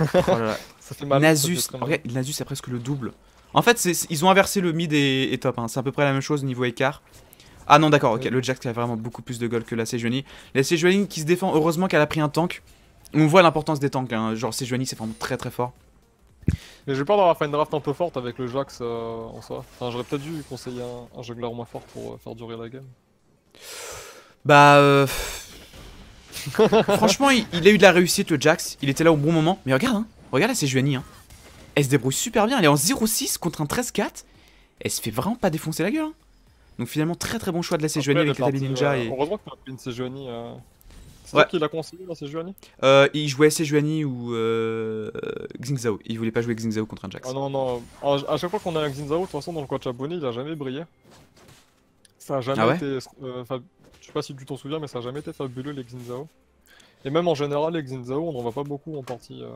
Oh là là. Ça fait mal, Nasus, ça fait okay, Nasus c'est presque le double. En fait, c'est, ils ont inversé le mid et, et top, hein. C'est à peu près la même chose niveau écart. Ah non, d'accord, ok, le Jax a vraiment beaucoup plus de gold que la Sejuani. La Sejuani qui se défend, heureusement qu'elle a pris un tank. On voit l'importance des tanks, hein. Genre Sejuani c'est vraiment très très fort. Mais j'ai peur d'avoir fait une draft un peu forte avec le Jax euh, en soi. Enfin, j'aurais peut-être dû conseiller un, un juggleur moins fort pour euh, faire durer la game. Bah euh... Franchement, il, il a eu de la réussite le Jax, il était là au bon moment. Mais regarde, hein, regarde la Sejuani, hein. Elle se débrouille super bien, elle est en zéro six contre un treize quatre. Elle se fait vraiment pas défoncer la gueule, hein. Donc finalement très très bon choix de la Sejuani avec l'Italie Ninja ouais, et... Heureusement que tu as pris une Sejuani, euh... c'est ouais. Toi qui l'a conseillé la Sejuani euh, il jouait Sejuani ou euh... Xin Zhao, il voulait pas jouer Xin Zhao contre un Jax. Ah non non, à chaque fois qu'on a un Xin Zhao, de toute façon dans le quad Chabonnet il a jamais brillé. Ça a jamais ah ouais été... Euh, fab... Je sais pas si tu t'en souviens mais ça a jamais été fabuleux les Xin Zhao. Et même en général les Xin Zhao on en voit pas beaucoup en partie. Euh...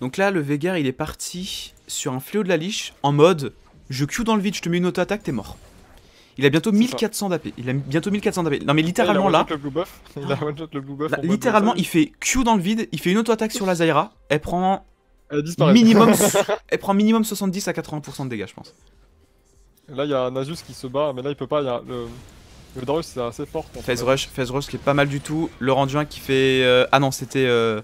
Donc là le Veigar il est parti sur un fléau de la liche en mode je Q dans le vide, je te mets une auto-attaque, t'es mort. Il a bientôt mille quatre cents d'A P, il a bientôt mille quatre cents d'A P, non mais littéralement là, il a one shot le blue buff, il a one shot le blue buff là, littéralement il fait Q dans le vide, il fait une auto-attaque sur la Zyra, elle prend elle, minimum, elle prend minimum soixante-dix à quatre-vingts pour cent de dégâts je pense. Là il y a Nasus qui se bat, mais là il peut pas, il y a le, le Darius c'est assez fort. Phase rush, phase rush qui est pas mal du tout, le rendu un qui fait, euh... ah non c'était, euh...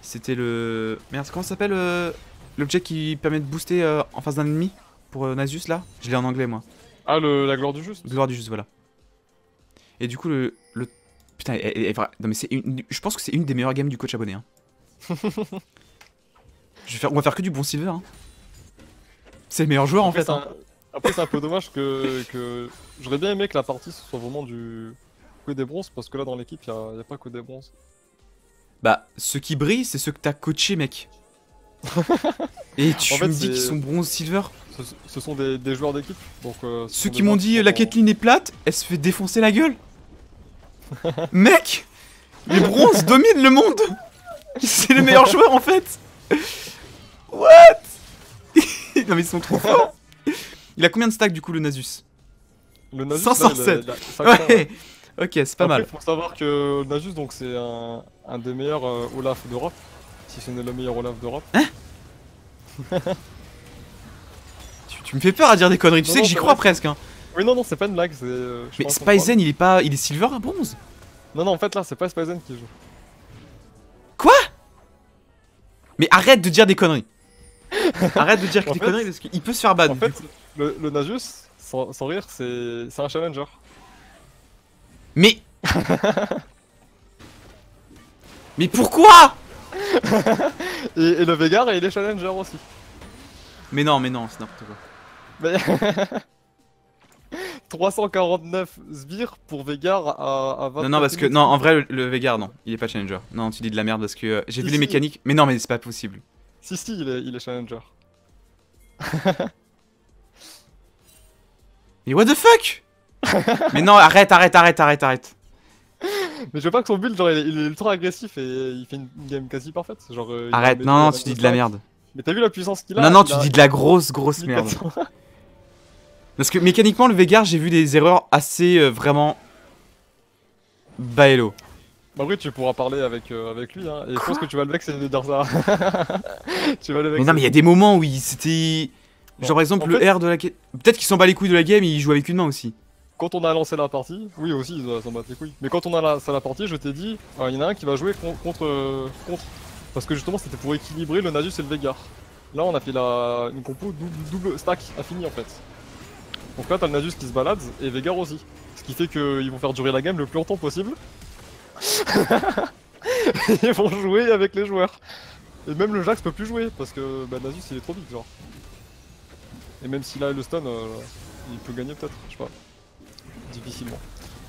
c'était le, merde comment ça s'appelle euh... l'objet qui permet de booster euh, en face d'un ennemi pour euh, Nasus là, je l'ai en anglais moi. Ah, le, la gloire du juste. Gloire du juste, voilà. Et du coup, le... le... Putain, elle, elle, elle, non mais c'est une... Je pense que c'est une des meilleures games du coach abonné. Hein. Je vais faire, on va faire que du bon silver. Hein. C'est le meilleur joueur après, en fait. Un, hein. Après, c'est un peu dommage que... que... J'aurais bien aimé que la partie, ce soit vraiment du... que des bronzes, parce que là, dans l'équipe, il n'y a, a pas que des bronzes. Bah, ceux qui brillent, c'est ceux que t'as coaché, mec. Et tu en fait, me dis qu'ils sont bronze, silver. Ce, ce sont des, des joueurs d'équipe. Euh, ce Ceux qui m'ont dit la Kathleen est plate, elle se fait défoncer la gueule. Mec, les bronzes dominent le monde. C'est les meilleurs joueurs en fait. What? Non mais ils sont trop forts. Il a combien de stacks du coup le Nasus? Le Nasus cinq cent sept. Là, il a, il a cinq cents, ouais. Ouais. Ok, c'est pas mal. Il faut savoir que le Nasus donc c'est un, un des meilleurs euh, Olaf d'Europe. Si ce n'est le meilleur Olaf d'Europe. Hein? Tu me fais peur à dire des conneries, tu non, sais non, que j'y crois vrai. Presque hein. Oui non non c'est pas une blague, c'est... Euh, mais Spizen il est pas... il est silver à bronze? Non non en fait là c'est pas Spizen qui joue. Quoi? Mais arrête de dire des conneries. Arrête de dire que des fait, conneries parce qu'il peut se faire ban. En fait le, le Nasus, sans, sans rire, c'est un challenger. Mais... mais pourquoi? et, et le Veigar et il est challenger aussi. Mais non mais non c'est n'importe quoi. Mais trois cent quarante-neuf sbires pour Veigar à, à vingt. Non non parce que non en vrai le, le Veigar non il est pas challenger. Non tu dis de la merde parce que euh, j'ai vu si, les si. mécaniques. Mais non mais c'est pas possible. Si si il est, il est challenger. Mais what the fuck. Mais non arrête arrête arrête arrête arrête. Mais je veux pas que son build genre il est, il est ultra agressif et il fait une game quasi parfaite genre. Euh, arrête non non tu dis de la merde. Mais t'as vu la puissance qu'il a? Non, non, tu a... dis de la grosse, grosse merde. Parce que mécaniquement, le Veigar, j'ai vu des erreurs assez euh, vraiment. Baello. Bah, oui, tu pourras parler avec, euh, avec lui. Hein. Et quoi? Je pense que tu vas le vexer de dire ça. Tu vas le vexer. Mais non, mais il y a des moments où il c'était. Genre, bon, par exemple, le fait... R de la. Peut-être qu'il s'en bat les couilles de la game, il joue avec une main aussi. Quand on a lancé la partie, oui, aussi, ils s'en battent les couilles. Mais quand on a lancé la partie, je t'ai dit, il y en a un qui va jouer con contre. contre... Parce que justement c'était pour équilibrer le Nasus et le Veigar. Là on a fait la... une compo double, double stack infini en fait. Donc là t'as le Nasus qui se balade et Veigar aussi. Ce qui fait qu'ils vont faire durer la game le plus longtemps possible. Ils vont jouer avec les joueurs. Et même le Jax peut plus jouer parce que bah, Nasus il est trop vite genre. Et même s'il a le stun, euh, il peut gagner peut-être, je sais pas. Difficilement.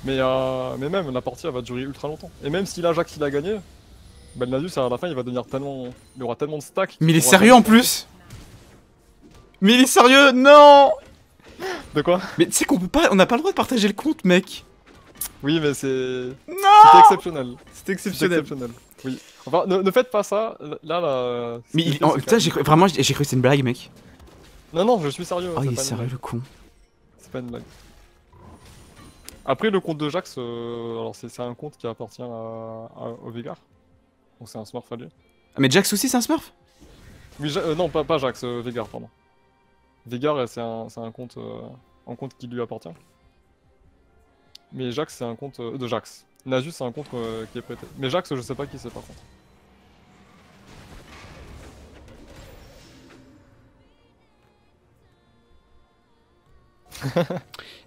Mais, euh, mais même la partie elle va durer ultra longtemps. Et même si là Jax il a gagné, bah, le Nasus à la fin il va devenir tellement. Il aura tellement de stacks. Mais il est sérieux en plus. Mais il est sérieux, non. De quoi? Mais tu sais qu'on peut pas. On n'a pas le droit de partager le compte, mec. Oui, mais c'est. C'était exceptionnel. C'était exceptionnel. exceptionnel. Oui. Enfin, ne, ne faites pas ça. Là, là. Mais il... oh, putain, j'ai cru... vraiment, j'ai cru que c'était une blague, mec. Non, non, je suis sérieux. Oh, il est sérieux le con. C'est pas une blague. Après, le compte de Jax, euh... alors c'est un compte qui appartient à, à... au Veigar. Donc c'est un smurf à lui. Ah, mais Jax aussi, c'est un smurf? Oui, ja... euh, non, pas, pas Jax, euh, Veigar, pardon. Veigar, c'est un, un, compte, euh, un compte qui lui appartient. Mais Jax, c'est un compte euh, de Jax. Nasus, c'est un compte euh, qui est prêté. Mais Jax, je sais pas qui c'est par contre.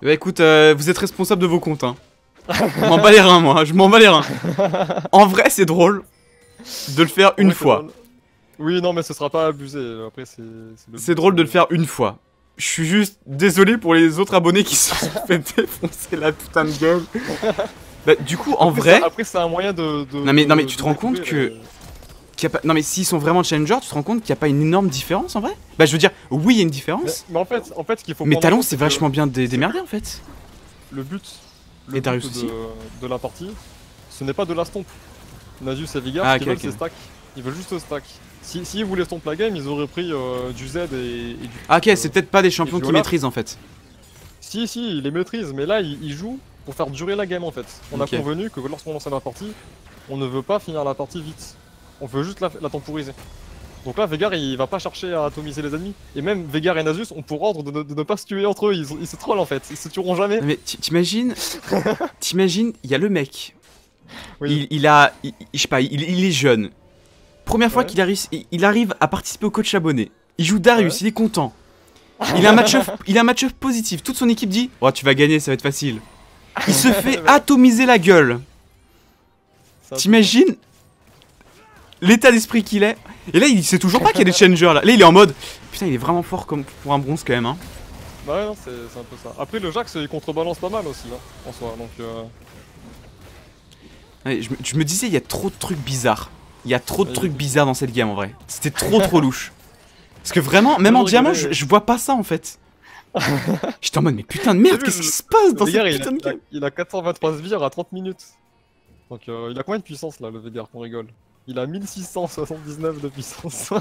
Bah écoute, euh, vous êtes responsable de vos comptes. Hein. Je m'en bats les reins, moi. Je m'en bats les reins. En vrai, c'est drôle de le faire une ouais, fois. Oui, non, mais ce sera pas abusé. Après, c'est. C'est drôle de le faire une fois. Je suis juste désolé pour les autres abonnés qui se sont fait défoncer la putain de gueule. Bah, du coup, en après, vrai. Après, c'est un moyen de, de. Non, mais, non, mais tu te rends compte que. Qu y a pas... Non, mais s'ils sont vraiment challengers, tu te rends compte qu'il n'y a pas une énorme différence en vrai? Bah, je veux dire, oui, il y a une différence. Mais, mais en fait, en fait, ce qu'il faut. Mais Talon, c'est vachement bien dé démerdé en fait. Le but. Le et Darius but aussi. De, de la partie, ce n'est pas de la stomp. Nasus et Veigar, ah, okay, ils veulent okay. stack. Ils veulent juste stack. Si, si ils voulaient stomp la game, ils auraient pris euh, du Z et, et du... Ah ok, euh, c'est peut-être pas des champions qui maîtrisent en fait. Si, si, ils les maîtrisent, mais là, ils, ils jouent pour faire durer la game en fait. On okay. a convenu que lorsqu'on lance la partie, on ne veut pas finir la partie vite. On veut juste la, la temporiser. Donc là, Veigar, il va pas chercher à atomiser les ennemis. Et même Veigar et Nasus ont pour ordre de ne, de ne pas se tuer entre eux. Ils, ils se trollent en fait, ils se tueront jamais. Mais t'imagines, t'imagines, il y a le mec. Oui. Il, il a, il, je sais pas, il, il est jeune. Première fois ouais. qu'il arrive, il arrive à participer au coach abonné. Il joue Darius, ouais. il est content. Il a un match-up match positif. Toute son équipe dit oh, tu vas gagner, ça va être facile. Il se fait atomiser la gueule. T'imagines l'état d'esprit qu'il est? Et là, il sait toujours pas qu'il y a des challengers. Là. là, il est en mode putain, il est vraiment fort comme pour un bronze quand même. Hein. Bah ouais, non, c'est un peu ça. Après, le Jax, il contrebalance pas mal aussi, hein, en soi. Donc, euh... ouais, je, je me disais, il y a trop de trucs bizarres. Il y a trop de trucs bizarres dans cette game en vrai. C'était trop trop louche. Parce que vraiment, même en diamant, je, je vois pas ça en fait. J'étais en mode mais putain de merde, qu'est-ce qui se passe dans cette putain de game? Il a quatre cent vingt-trois sbires à trente minutes. Donc euh, il a combien de puissance là le Veigar qu'on rigole? Il a mille six cent soixante-dix-neuf de puissance.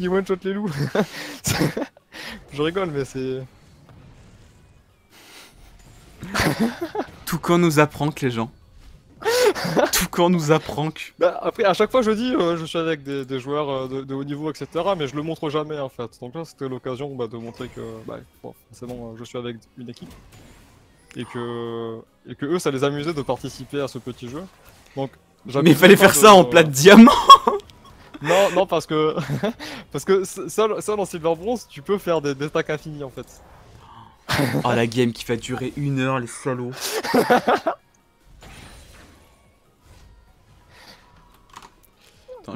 Il one shot les loups. Je rigole mais c'est... Toucan nous apprend que les gens... Toucan nous apprend que... Bah, après, à chaque fois je dis, euh, je suis avec des, des joueurs euh, de, de haut niveau, et cetera. Mais je le montre jamais en fait. Donc là, c'était l'occasion bah, de montrer que bah, bon, forcément, je suis avec une équipe. Et que, et que eux, ça les amusait de participer à ce petit jeu. Donc, mais il fallait faire de... ça en plat de diamant. Non, non, parce que... parce que seul, seul en Silver Bronze, tu peux faire des, des stacks infinis en fait. Oh, la game qui va durer une heure, les salauds.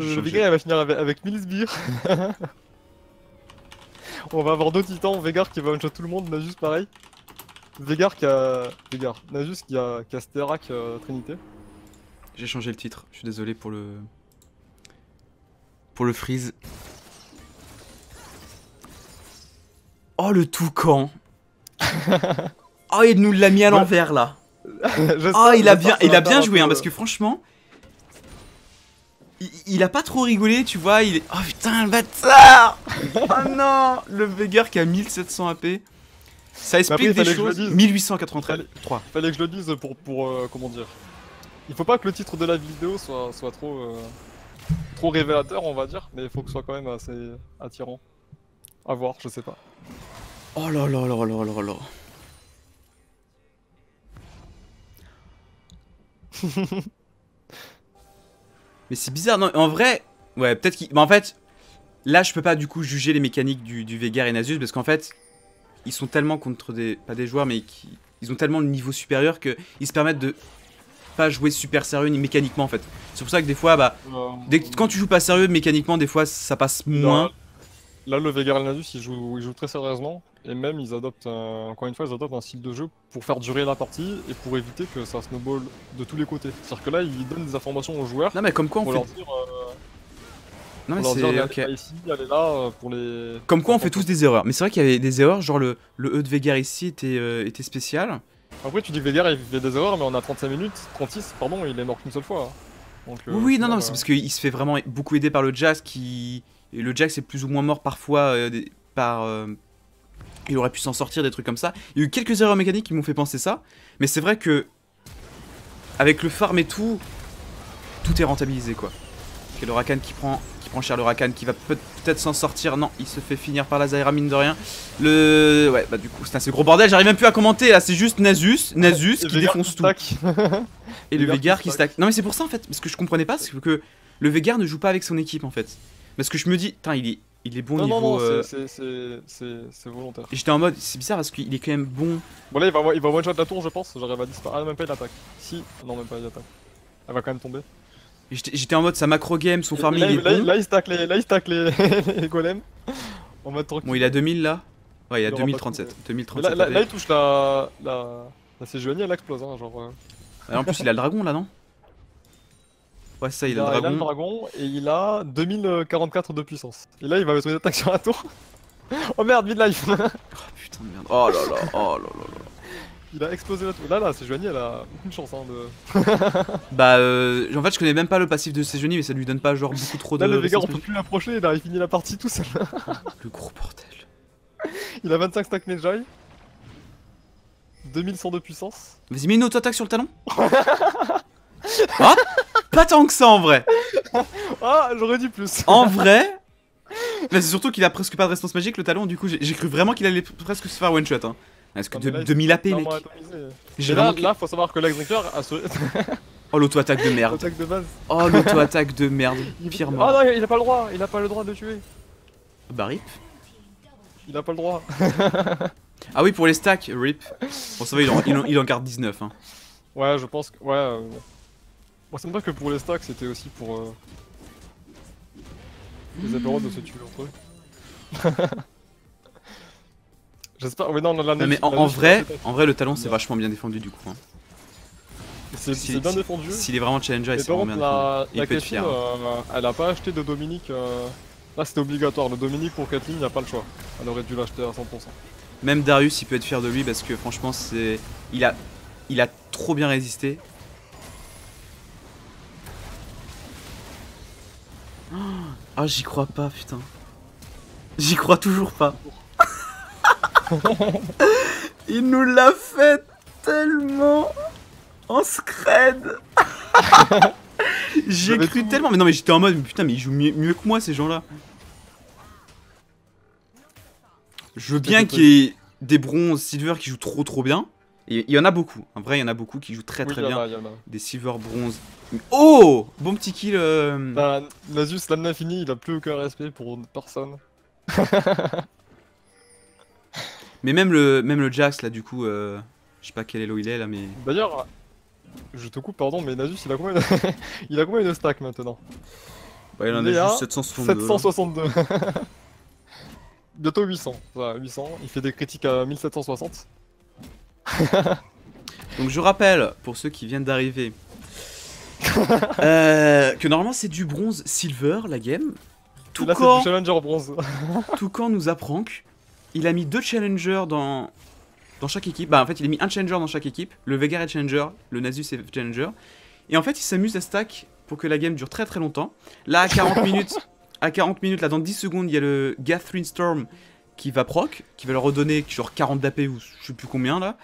Le Veigar il va finir avec, avec mille sbires. On va avoir deux titans, Veigar qui va one-shot tout le monde, Nasus pareil. Veigar qui a... Veigar, Nasus qui a, qui a Sterak euh, Trinité. J'ai changé le titre, je suis désolé pour le... Pour le freeze. Oh le toucan. Oh il nous l'a mis à l'envers là. Oh il a bien, il a bien joué hein, parce que franchement... Il, il a pas trop rigolé, tu vois, il est... Oh putain, le bâtard. Oh non. Le Veigar qui a mille sept cents A P. Ça explique après, des choses. mille huit cent quatre-vingt-treize. Fallait, trois. Fallait que je le dise pour... pour euh, comment dire. Il faut pas que le titre de la vidéo soit, soit trop... Euh, trop révélateur, on va dire. Mais il faut que ce soit quand même assez attirant. À voir, je sais pas. Oh là là là là là là. Mais c'est bizarre, non, en vrai, ouais, peut-être qu'il... Mais en fait, Là, je peux pas du coup juger les mécaniques du, du Veigar et Nasus parce qu'en fait, ils sont tellement contre des... Pas des joueurs, mais qui, ils ont tellement le niveau supérieur qu'ils se permettent de pas jouer super sérieux ni mécaniquement en fait. C'est pour ça que des fois, bah, dès que, quand tu joues pas sérieux mécaniquement, des fois ça passe moins. Là, là le Veigar et Nasus, ils jouent, ils jouent très sérieusement et même ils adoptent, un, encore une fois, ils adoptent un style de jeu pour faire durer la partie et pour éviter que ça snowball de tous les côtés. C'est-à-dire que là, ils donnent des informations aux joueurs. Non mais comme quoi on fait... Dire, euh... Non mais c'est ok. Comme quoi on fait tous des erreurs. Mais c'est vrai qu'il y avait des erreurs, genre le, le E de Veigar ici était, euh, était spécial. Après tu dis que Veigar il fait des erreurs mais on a trente-cinq minutes, trente-six pardon, il est mort qu'une seule fois. Donc, euh, oui non, non, euh... c'est parce qu'il se fait vraiment beaucoup aider par le Jax qui... Et le Jax est plus ou moins mort parfois euh, des... par... Euh... Il aurait pu s'en sortir des trucs comme ça. Il y a eu quelques erreurs mécaniques qui m'ont fait penser ça. Mais c'est vrai que... Avec le farm et tout... Tout est rentabilisé quoi. Et le Rakan qui prend... cher, le Rakan qui va peut-être s'en sortir. Non, il se fait finir par la Zaira mine de rien. Le... Ouais, bah du coup, c'est un gros bordel. J'arrive même plus à commenter là, c'est juste Nasus. Nasus qui défonce tout. Et le Veigar qui stack. Non mais c'est pour ça en fait, parce que je comprenais pas, c'est que le Veigar ne joue pas avec son équipe en fait. Parce que je me dis, putain, il est, il est bon non, niveau... Non, non, euh... c'est volontaire. J'étais en mode, c'est bizarre parce qu'il est quand même bon. Bon là, il va, il va one shot la tour, je pense. J'arrive à disparaître. Ah, même pas il attaque. Si, non, même pas il attaque. Elle va quand même tomber. J'étais en mode sa macro game, son farming là, il est là, bon. Là il stack les, là, il stack les, les golems. En mode tranquille. Bon il a deux mille là. Ouais il a deux mille trente-sept. Là, là, là il touche la... la, la Sejuani elle explose hein genre... Ah, en plus il a le dragon là non? Ouais ça il a, il a, le dragon. Il a le dragon et il a deux mille quarante-quatre de puissance. Et là il va mettre une attaque sur la tour. Oh merde mid-life. Oh putain de merde. Oh là là, oh là là là. Il a explosé la tour. Là, là, Sejuani, elle a aucune chance hein, de... bah, euh, en fait, je connais même pas le passif de Sejuani, mais ça lui donne pas genre beaucoup trop de... Là, le Veigar, on peut plus l'approcher, il a fini la partie tout seul. Le gros bordel. Il a vingt-cinq stacks Nejai. deux mille cent de puissance. Vas-y, mets une auto-attaque sur le talon. Ah, pas tant que ça, en vrai. Ah, j'aurais dit plus. En vrai. Mais c'est surtout qu'il a presque pas de résistance magique, le talon, du coup, j'ai cru vraiment qu'il allait presque se faire one-shot, hein. Est-ce que deux mille A P mec? J'ai là, là faut savoir que l'ex-drinker a ce... Oh l'auto-attaque de merde. De base. Oh l'auto-attaque de merde, pire mort. Ah non il a pas le droit, il a pas le droit de tuer. Bah rip. Il a pas le droit. Ah oui pour les stacks, rip. Bon ça va il en, il en, il en garde dix-neuf hein. Ouais je pense que... Ouais... Euh... Moi ça me semble que pour les stacks c'était aussi pour... Euh... Les apéros de se tuer entre eux. J'espère, oui, non, la non, mais en, la en vrai, en vrai, le talon c'est vachement bien défendu du coup. Hein. C'est bien défendu. S'il est vraiment challenger, c'est vraiment bien la, défendu. La il peut être fier. Euh, elle a pas acheté de Dominique. Euh... Là c'était obligatoire. Le Dominique pour Kathleen, il n'y a pas le choix. Elle aurait dû l'acheter à cent pour cent. Même Darius, il peut être fier de lui parce que franchement, c'est, il a, il a trop bien résisté. Ah, oh, j'y crois pas, putain. J'y crois toujours pas. Il nous l'a fait tellement en scred. J'ai cru tout... tellement, mais non mais j'étais en mode mais putain mais ils jouent mieux, mieux que moi ces gens là. Je veux bien qu'il y ait des bronzes silver qui jouent trop trop bien. Et il y en a beaucoup, en vrai il y en a beaucoup qui jouent très très oui, bien. A, des silver bronze. Oh bon petit kill euh... bah, Nasus l'amène à fini, il a plus aucun respect pour personne. Mais même le, même le Jax là du coup, euh, je sais pas quel elo il est là mais... D'ailleurs, je te coupe pardon mais Nasus il a combien de, il a combien de stack maintenant? Bah il en a juste sept cent soixante-deux. sept cent soixante-deux. Bientôt huit cents, voilà, huit cents, il fait des critiques à mille sept cent soixante. Donc je rappelle, pour ceux qui viennent d'arriver, euh, que normalement c'est du bronze silver la game. Tout là c'est du challenger bronze. Toucan nous apprend que... Il a mis deux challengers dans, dans chaque équipe. Bah en fait il a mis un challenger dans chaque équipe. Le Veigar est challenger, le Nasus est challenger. Et en fait il s'amuse à stack pour que la game dure très très longtemps. Là à quarante minutes, à quarante minutes, là dans dix secondes il y a le Gathering Storm qui va proc, qui va leur redonner genre quarante d'A P ou je sais plus combien là.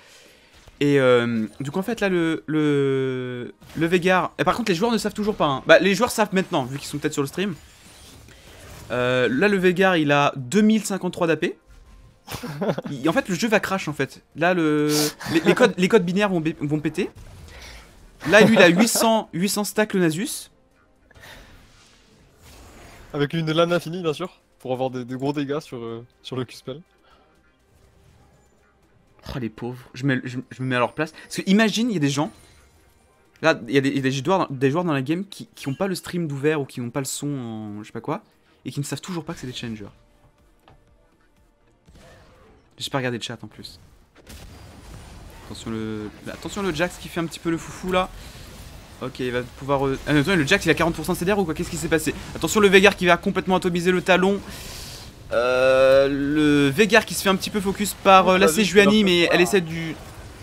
Et euh, du coup en fait là le, le, le Veigar... Et par contre les joueurs ne savent toujours pas hein. Bah les joueurs savent maintenant vu qu'ils sont peut-être sur le stream. euh, Là le Veigar il a deux mille cinquante-trois d'A P. Il, en fait le jeu va crash en fait. Là le, les, les, codes, les codes binaires vont, vont péter. Là lui il a huit cents, huit cents stacks le Nasus. Avec une lame infinie bien sûr. pour avoir des, des gros dégâts sur, euh, sur le Q-Spell. Oh les pauvres, je me, je, je me mets à leur place. Parce que imagine, il y a des gens. Là, il y a des, y a des, joueurs, des joueurs dans la game qui n'ont pas le stream d'ouvert ou qui n'ont pas le son en je sais pas quoi. Et qui ne savent toujours pas que c'est des challengers. J'ai pas regardé le chat en plus. Attention le, attention le Jax qui fait un petit peu le foufou là. Ok, il va pouvoir... Euh... Ah, attends, le Jax il a quarante pour cent de C D R ou quoi? Qu'est-ce qui s'est passé? Attention le Veigar qui va complètement atomiser le talon. Euh, le Veigar qui se fait un petit peu focus par euh, la Sejuani, mais elle essaie du...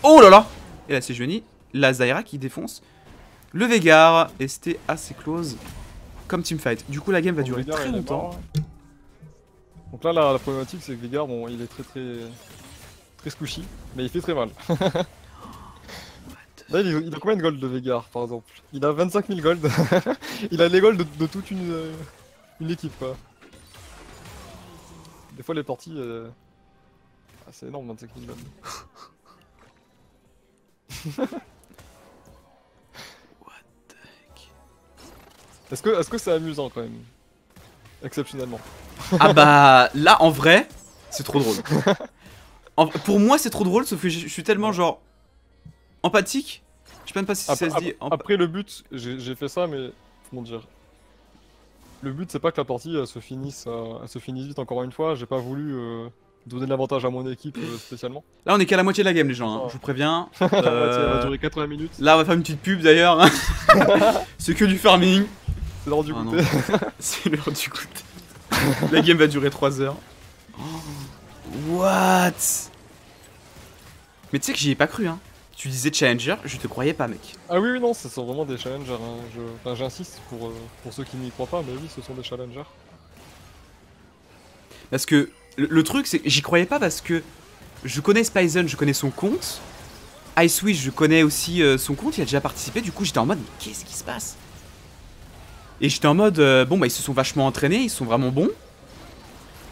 Oh là là! Et la Sejuani, la Zyra qui défonce le Veigar. Et c'était assez close comme teamfight. Du coup la game va durer très longtemps. Donc là la, la problématique c'est que Veigar, bon, il est très très... très squishy, mais il fait très mal. Là, il, il a combien de gold de Veigar par exemple? Il a vingt-cinq mille gold. Il a les gold de, de toute une, euh, une équipe quoi. Des fois les parties, euh... ah, c'est énorme vingt-cinq mille gold. What the heck? Est-ce que, est-ce que c'est amusant quand même? Exceptionnellement. Ah bah là en vrai, c'est trop drôle. En, pour moi c'est trop drôle, sauf que je, je suis tellement genre... empathique. Je sais même pas si après, ça se dit. Après, après le but, j'ai fait ça, mais comment dire? Le but c'est pas que la partie elle se finisse, elle se finisse vite encore une fois. J'ai pas voulu euh, donner l'avantage à mon équipe euh, spécialement. Là on est qu'à la moitié de la game les gens, hein. Ah. Je vous préviens. Euh, elle va durer quatre-vingts minutes. Là on va faire une petite pub d'ailleurs. Hein. C'est que du farming. C'est l'heure du goûter. Ah, c'est l'heure du goûter. La game va durer trois heures. Oh. What? Mais tu sais que j'y ai pas cru hein. Tu disais challenger, je te croyais pas mec. Ah oui, oui non, ce sont vraiment des challengers, hein. Je... enfin, j'insiste pour, euh, pour ceux qui n'y croient pas, mais oui, ce sont des challengers. Parce que le, le truc c'est que j'y croyais pas parce que je connais Spizen, je connais son compte. Icewish, je connais aussi euh, son compte, il a déjà participé, du coup j'étais en mode mais qu'est-ce qui se passe? Et j'étais en mode, euh, bon bah ils se sont vachement entraînés, ils sont vraiment bons.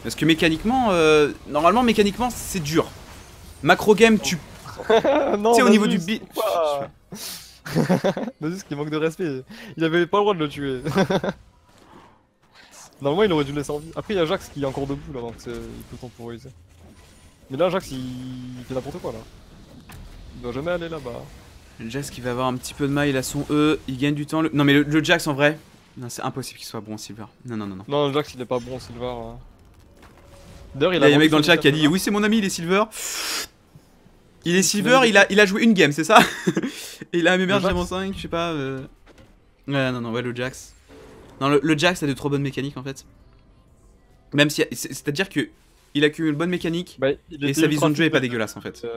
Parce que mécaniquement, euh, normalement mécaniquement c'est dur. Macro game tu... Non, tu sais, au niveau du bi... Nasus qui manque de respect, il avait pas le droit de le tuer. Normalement il aurait dû le laisser en vie. Après il y a Jax qui est encore debout là, donc il peut temporiser. Mais là Jax il, il fait n'importe quoi là. Il doit jamais aller là-bas. Le Jax qui va avoir un petit peu de mal, il a son E, il gagne du temps. Le... Non mais le, le Jax en vrai, non c'est impossible qu'il soit bon en silver. Non non non non. Non le Jax il est pas bon en silver. Hein. D'ailleurs il, il y a un mec dans le chat qui a dit oui c'est mon ami il est silver. Il est silver, il a, il a joué une game, c'est ça? Et il a un M M R Diamant cinq, je sais pas... Euh... Ouais, non, non, ouais, le Jax. Non, le, le Jax a de trop bonnes mécaniques, en fait. Même si... C'est-à-dire que il accumule bonne mécanique, bah, et sa vision de jeu est pas dégueulasse, en fait. Euh...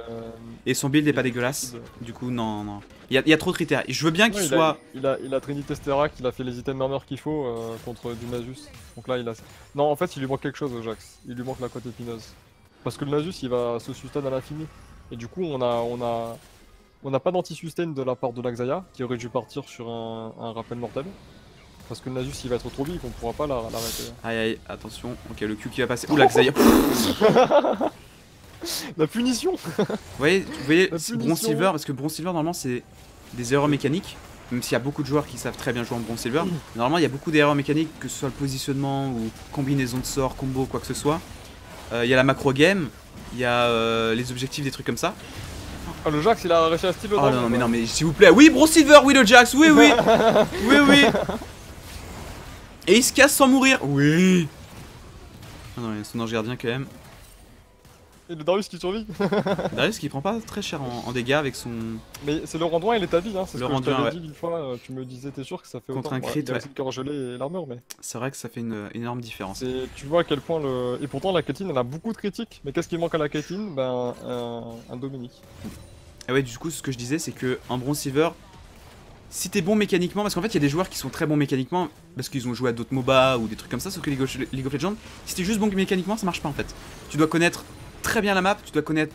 Et son build est pas dégueulasse. Du coup, non, non. Il y a, il y a trop de critères. Je veux bien qu'il ouais, soit... Il a, il a, a Trinity Testeract, il a fait les items armor qu'il faut euh, contre du Nasus. Donc là, il a... Non, en fait, il lui manque quelque chose au Jax. Il lui manque la côte épineuse. Parce que le Nasus, il va se sustain à l'infini. Et du coup, on a, on a, on a pas d'anti-sustain de la part de la Xayah, qui aurait dû partir sur un, un rappel mortel. Parce que le Nasus, il va être trop vite, on pourra pas l'arrêter. Aïe aïe, attention, ok, le Q qui va passer. Ouh, la Xayah. La punition. Vous voyez, vous voyez Bronze Silver, parce que Bronze Silver, normalement, c'est des erreurs mécaniques. Même s'il y a beaucoup de joueurs qui savent très bien jouer en Bronze Silver, mmh. Normalement, il y a beaucoup d'erreurs mécaniques, que ce soit le positionnement ou combinaison de sorts, combo, quoi que ce soit. Il euh, y a la macro game. Il y a euh, les objectifs, des trucs comme ça. Ah, le Jax il a réussi à style. Oh non, mais non, mais s'il vous plaît, oui, Bronze Silver, oui, le Jax, oui, oui. Oui, oui. Et il se casse sans mourir. Oui. Ah non, il y a son ange gardien quand même. Et le Darius qui survit. Darius qui prend pas très cher en, en dégâts avec son. Mais c'est le rendement et l'établi, hein. C'est ce que je t'avais dit une fois, tu me disais, t'es sûr que ça fait contre autant. Un crit, ouais. Ouais. Le corps gelé et l'armure, mais. C'est vrai que ça fait une, une énorme différence. Et tu vois à quel point le. Et pourtant, la Caitlyn, elle a beaucoup de critiques. Mais qu'est-ce qui manque à la Caitlyn? Ben, un, un Dominique. Et ouais, du coup, ce que je disais, c'est que en Bronze Silver, si t'es bon mécaniquement, parce qu'en fait, il y a des joueurs qui sont très bons mécaniquement, parce qu'ils ont joué à d'autres MOBA ou des trucs comme ça, sauf que League of, League of Legends, si t'es juste bon mécaniquement, ça marche pas en fait. Tu dois connaître. Très bien la map, tu dois connaître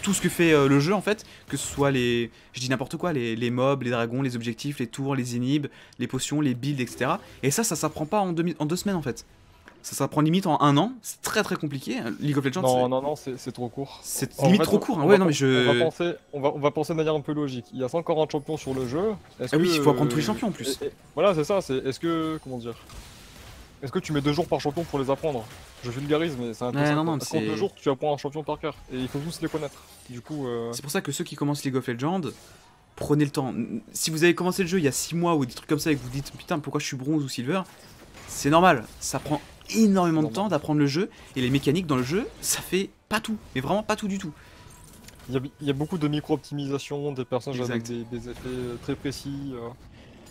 tout ce que fait euh, le jeu en fait, que ce soit les, je dis n'importe quoi, les, les mobs, les dragons, les objectifs, les tours, les inhibs, les potions, les builds, et cetera. Et ça, ça s'apprend pas en deux, en deux semaines en fait. Ça s'apprend limite en un an, c'est très très compliqué. League of Legends. Non, non, non, c'est trop court. C'est limite trop court, hein. Ouais, non, mais je. On va, penser, on, va, on va penser de manière un peu logique. Il y a ça encore un champion sur le jeu. Ah que, oui, il faut apprendre euh, tous les champions en plus. Et, et, voilà, c'est ça, c'est. Est-ce que. Comment dire Est-ce que tu mets deux jours par champion pour les apprendre? Je vulgarise, mais c'est intéressant. Ah, non, non, parce qu'en deux jours, tu apprends un champion par cœur et il faut tous les connaître. Du coup. Euh... C'est pour ça que ceux qui commencent League of Legends, prenez le temps. Si vous avez commencé le jeu il y a six mois ou des trucs comme ça et que vous dites putain, pourquoi je suis bronze ou silver, c'est normal. Ça prend énormément normal. de temps d'apprendre le jeu et les mécaniques dans le jeu, ça fait pas tout, mais vraiment pas tout du tout. Il y a, il y a beaucoup de micro-optimisation, des personnages exact. avec des, des effets très précis. Euh...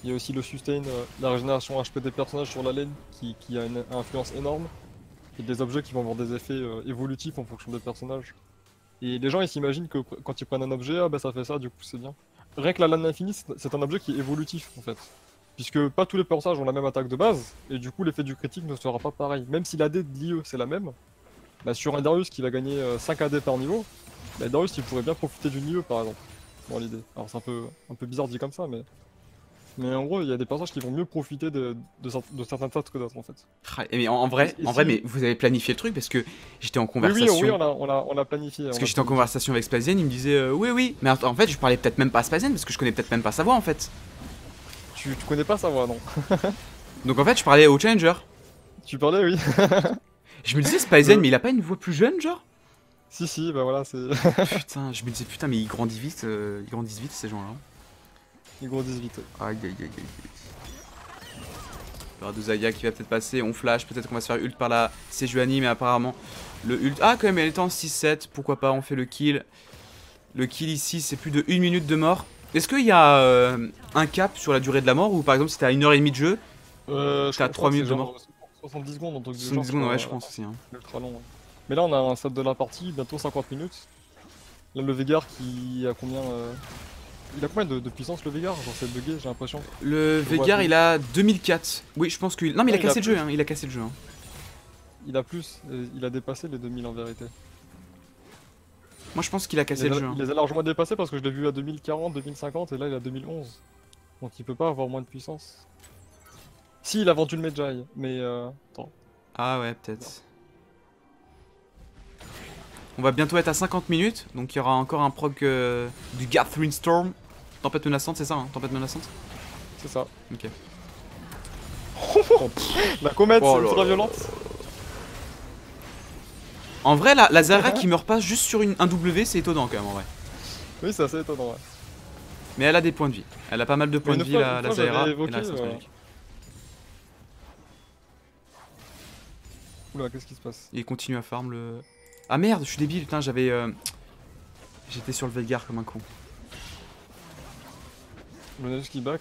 Il y a aussi le sustain, euh, la régénération H P des personnages sur la lane qui, qui a une influence énorme. Et des objets qui vont avoir des effets euh, évolutifs en fonction des personnages. Et les gens ils s'imaginent que quand ils prennent un objet, ah bah ça fait ça, du coup c'est bien. Rien que la lane infinie, c'est un objet qui est évolutif en fait. Puisque pas tous les personnages ont la même attaque de base, et du coup l'effet du critique ne sera pas pareil. Même si l'A D de l'I E c'est la même, bah, sur un Darius qui va gagner euh, cinq A D par niveau, bah, Darius il pourrait bien profiter d'une I E par exemple, dans l'idée. Alors c'est un peu, un peu bizarre dit comme ça, mais... Mais en gros, il y a des personnages qui vont mieux profiter de, de, de certains stats que d'autres en fait. Mais en, en vrai, en si... vrai, mais vous avez planifié le truc parce que j'étais en conversation. Oui, oui, oui on, a, on, a, on a planifié. Parce que j'étais en conversation avec Spizen, il me disait euh, oui, oui. Mais en fait, je parlais peut-être même pas à Spizen parce que je connais peut-être même pas sa voix en fait. Tu, tu connais pas sa voix, non? Donc en fait, je parlais au Challenger. Tu parlais, oui. Je me disais Spizen, mais il a pas une voix plus jeune, genre? Si, si, bah voilà, c'est. Putain, je me disais putain, mais ils grandissent vite, euh, ils grandissent vite ces gens-là. Il grandit vite. Aïe aïe aïe aïe. De Xayah qui va peut-être passer, on flash, peut-être qu'on va se faire ult par la Sejuani, mais apparemment le ult... Ah quand même elle est en six sept, pourquoi pas, on fait le kill. Le kill ici c'est plus de une minute de mort. Est-ce qu'il y a euh, un cap sur la durée de la mort ou par exemple si t'as une heure et demie de jeu, euh, t'as trois minutes de mort? Soixante-dix secondes en tant que soixante-dix secondes ouais je pense aussi hein. Ultra long, hein. Mais là on a un set de la partie, bientôt cinquante minutes. Là le Veigar qui a combien euh... Il a combien de, de puissance le Veigar? Genre c'est bugué j'ai l'impression. Le Veigar il a deux mille quatre. Oui je pense qu'il... Non mais il a cassé le jeu hein, il a cassé le jeu hein. Il a plus, il a dépassé les deux mille en vérité. Moi je pense qu'il a cassé le jeu. Il les a largement dépassés parce que je l'ai vu à deux mille quarante, deux mille cinquante et là il a deux mille onze. Donc il peut pas avoir moins de puissance. Si il a vendu le Medjay mais euh... Attends. Ah ouais peut-être. On va bientôt être à cinquante minutes, donc il y aura encore un proc euh, du Gathering Storm. Tempête menaçante, c'est ça hein? Tempête menaçante? C'est ça. Ok. La comète, oh c'est ultra violente. En vrai, la, la Zyra qui meurt pas juste sur une, un W, c'est étonnant quand même en vrai. Oui, c'est assez étonnant, ouais. Mais elle a des points de vie. Elle a pas mal de points de fois, vie, la, la Zyra. Évoqué, et là, euh... Oula, qu'est-ce qui se passe? Il continue à farm le... Ah merde, je suis débile, putain, j'avais... Euh... J'étais sur le Veigar comme un con. Le Nasus qui back.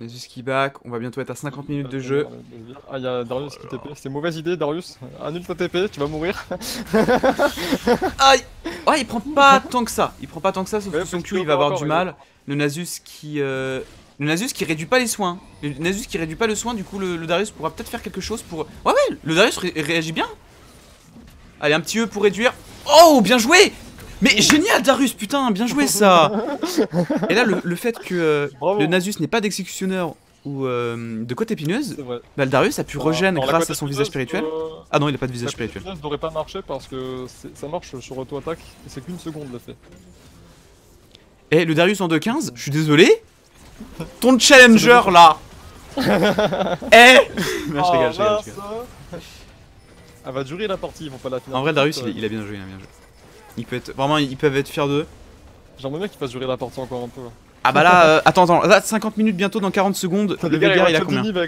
Nasus qui back, on va bientôt être à cinquante minutes de jeu. Ah, y'a Darius qui T P, c'est mauvaise idée, Darius. Annule ta T P, tu vas mourir. Aïe. Ouais, il prend pas tant que ça, il prend pas tant que ça, sauf ouais, que son Q, il va avoir du mal. Le Nasus qui... Euh... Le Nasus qui réduit pas les soins. Le Nasus qui réduit pas le soin, du coup le, le Darius pourra peut-être faire quelque chose pour... Ouais ouais, le Darius ré réagit bien. Allez, un petit E pour réduire. Oh, bien joué. Mais génial Darius, putain, bien joué ça. Et là, le, le fait que euh, le Nasus n'est pas d'exécutionneur ou euh, de côte épineuse, bah, le Darius a pu regen alors, grâce à son visage spirituel. Euh... Ah non, il a pas de visage spirituel. Le Nasus n'aurait pas marché parce que ça marche sur auto-attaque et c'est qu'une seconde le fait. Et le Darius en deux quinze, je suis désolé. Ton challenger là. Eh hey non, je rigole, je rigole, je rigole. Elle va durer la partie, ils vont pas la finir. En vrai Darius il, il a bien joué, il a bien joué. Il peut être, vraiment ils peuvent être fiers d'eux. J'aimerais bien qu'il fasse durer la partie encore un peu. Ah bah là, euh, attends, attends, là cinquante minutes bientôt dans quarante secondes. Le Veigar il a combien? Il va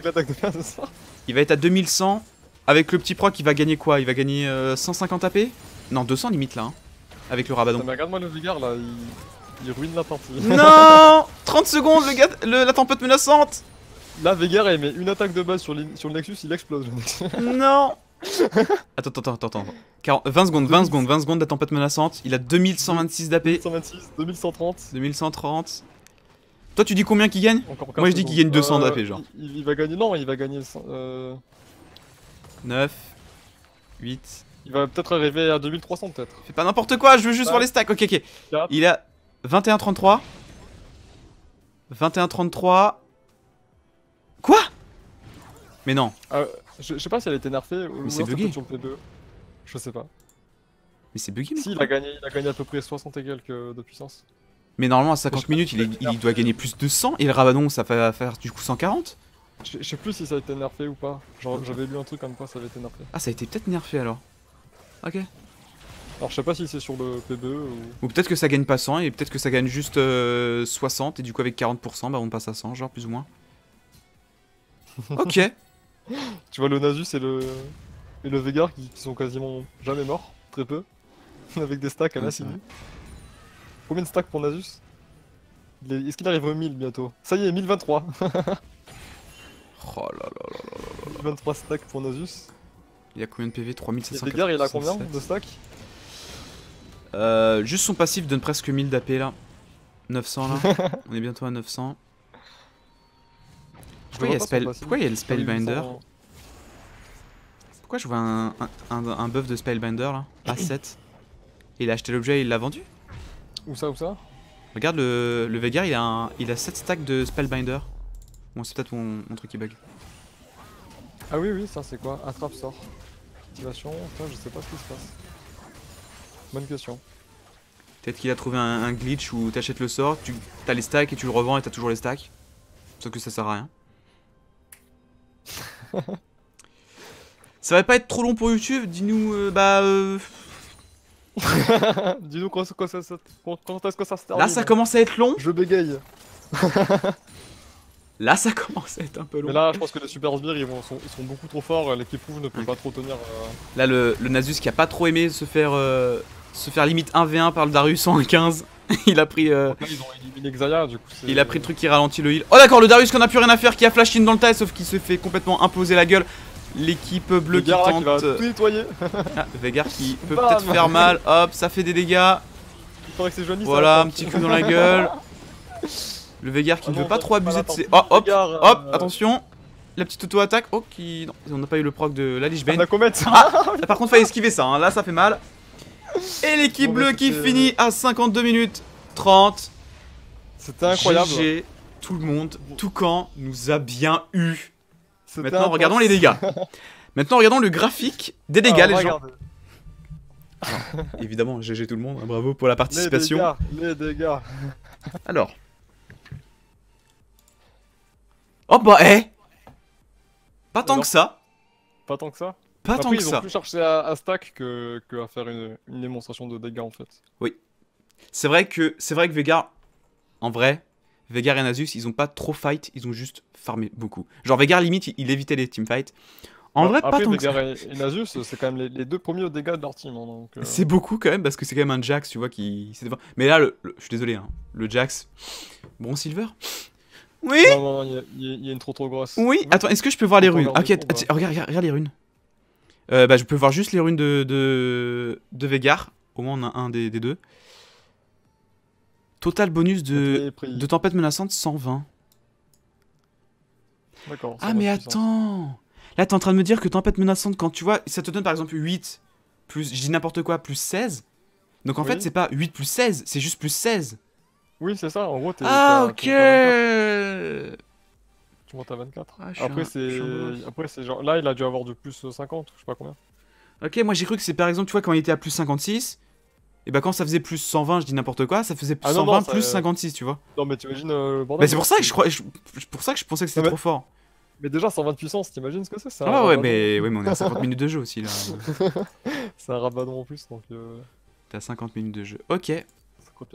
être à deux mille cent. Avec le petit proc il va gagner quoi? Il va gagner euh, cent cinquante A P? Non deux cents limite là hein. Avec le rabadon. Mais regarde moi le Veigar là, il... Il ruine la partie. Non, trente secondes, le gars, le, la tempête menaçante. Là, Veigar, il met une attaque de base sur, sur le Nexus, il explose. Non. Attends, attends, attends, attends. vingt secondes, vingt secondes, vingt secondes de la tempête menaçante. Il a deux mille cent vingt-six d'A P. deux mille cent vingt-six, deux mille cent trente. deux mille cent trente. Toi, tu dis combien qu'il gagne? Encore Moi, je dis qu'il gagne deux cents euh, d'A P, genre. Il, il va gagner, non, il va gagner... Euh... neuf, huit... Il va peut-être arriver à deux mille trois cents, peut-être. Fais pas n'importe quoi, je veux juste ouais. voir les stacks. Ok, ok. Yep. Il a... vingt et un trente-trois. Quoi? Mais non. Euh, je, je sais pas si elle était nerfée ou c'est bugué sur le P deux. Je sais pas. Mais c'est bugué. Si, il a gagné, il a gagné à peu près soixante et quelques de puissance. Mais normalement à cinquante minutes, il, est, il doit gagner plus de cent et le Rabadon ça va faire du coup cent quarante. Je sais plus si ça a été nerfé ou pas. Genre j'avais lu un truc comme quoi ça avait été nerfé. Ah ça a été peut-être nerfé alors. Ok. Alors je sais pas si c'est sur le P B E ou... Ou peut-être que ça gagne pas cent et peut-être que ça gagne juste euh, soixante et du coup avec quarante pour cent bah on passe à cent genre plus ou moins. Ok. Tu vois le Nasus et le, et le Veigar qui, qui sont quasiment jamais morts, très peu. Avec des stacks à la Simi. Combien de stacks pour Nasus? Est-ce qu'il arrive au mille bientôt? Ça y est, mille vingt-trois. Oh là là là là là. vingt-trois stacks pour Nasus. Il y a combien de P V? trois mille sept cents. Veigar il a combien de stacks? Euh, juste son passif donne presque mille d'A P là. neuf cents là. On est bientôt à neuf cents. Pourquoi il y a, spell... Pourquoi il y a le Spellbinder? Pourquoi je vois un, un, un, un buff de Spellbinder là? A sept. Il a acheté l'objet et il l'a vendu? Où ça, où ça? Regarde le, le Veigar il a, un, il a sept stacks de Spellbinder. Bon c'est peut-être mon, mon truc qui bug. Ah oui oui ça c'est quoi? Attrape sort. Activation, putain je sais pas ce qui se passe. Bonne question. Peut-être qu'il a trouvé un, un glitch où t'achètes le sort, tu t'as les stacks et tu le revends et t'as toujours les stacks. Sauf que ça sert à rien. Ça va pas être trop long pour YouTube, dis-nous euh, bah euh... Dis-nous quand, quand, quand, quand est-ce que ça se termine. Là ça commence à être long. Je bégaye. Là ça commence à être un peu long. Mais là je pense que les super sbires ils, ils sont beaucoup trop forts, l'équipe rouge ne peut okay. pas trop tenir. Euh... Là le, le Nasus qui a pas trop aimé se faire euh, se faire limite un v un par le Darius en un quinze. Il a pris euh... Là, ils ont éliminé Xayah, du coup il a pris le truc qui ralentit le heal. Oh d'accord le Darius qu'on a plus rien à faire qui a flash in dans le tas sauf qu'il se fait complètement imposer la gueule. L'équipe bleue Veigar qui tente... Là, qui va tout nettoyer. Ah, Veigar qui peut peut-être faire mal, hop ça fait des dégâts. Il faudrait que c'est joli, voilà un petit coup dans la gueule. Le Veigar qui ah ne non, veut pas trop abuser pas de ses... Oh hop, Veigar, euh... hop, attention. La petite auto-attaque, oh qui... Non, on n'a pas eu le proc de la Lich Bane. Ah, la comète. Ah, là, par contre fallait esquiver ça, hein. Là ça fait mal. Et l'équipe bleue qui finit à cinquante-deux minutes trente. C'était incroyable. G G, tout le monde, Toucan nous a bien eu. Maintenant regardons les dégâts. Maintenant regardons le graphique des dégâts ah, les regarde. gens. Non, évidemment G G tout le monde, hein, bravo pour la participation. Les dégâts, les dégâts. Alors... Oh bah eh Pas tant Alors, que ça Pas tant que ça Pas Après, tant que ils ont ça plus cherché à, à stack que, que à faire une, une démonstration de dégâts en fait. Oui. C'est vrai que c'est vrai que Veigar, en vrai, Veigar et Nasus, ils ont pas trop fight, ils ont juste farmé beaucoup. Genre Veigar limite, il, il évitait les teamfights. En ouais, vrai, après, pas tant Veigar que ça. Et, et Nasus, c'est quand même les, les deux premiers dégâts de leur team. Hein, c'est euh... beaucoup quand même, parce que c'est quand même un Jax, tu vois, qui... Mais là, le, le, je suis désolé, hein, le Jax... Bon, Silver. Oui. Non, non, non, il y, y a une trop trop grosse. Oui, oui. Attends, est-ce que je peux voir les runes? Ok, regarde, regarde, regarde les runes. Euh, bah, je peux voir juste les runes de, de, de Veigar. Au moins, on a un des, des deux. Total bonus de, de tempête menaçante, cent vingt. D'accord. Ah, mais attends. Là, t'es en train de me dire que tempête menaçante, quand tu vois, ça te donne par exemple huit, plus, je dis n'importe quoi, plus seize. Donc en oui. fait, c'est pas huit plus seize, c'est juste plus seize. Oui, c'est ça, en gros, t'es... Ah, ok. Tu montes à vingt-quatre. Ah, après, un... c'est... Après, c'est genre... Là, il a dû avoir du plus cinquante, je sais pas combien. Ok, moi, j'ai cru que c'est par exemple, tu vois, quand il était à plus cinquante-six, et bah quand ça faisait plus cent vingt, je dis n'importe quoi, ça faisait plus ah, cent vingt, non, non, ça... plus cinquante-six, tu vois. Non, mais t'imagines euh, le bordel. Bah, c'est pour ça que je crois... je... pour ça que je pensais que c'était mais... trop fort. Mais déjà, cent vingt puissance, t'imagines ce que c'est ça? Ah, ouais, mais... ouais, mais on est à cinquante minutes de jeu aussi, là. C'est un rabadon en plus, donc... Euh... T'as cinquante minutes de jeu, ok.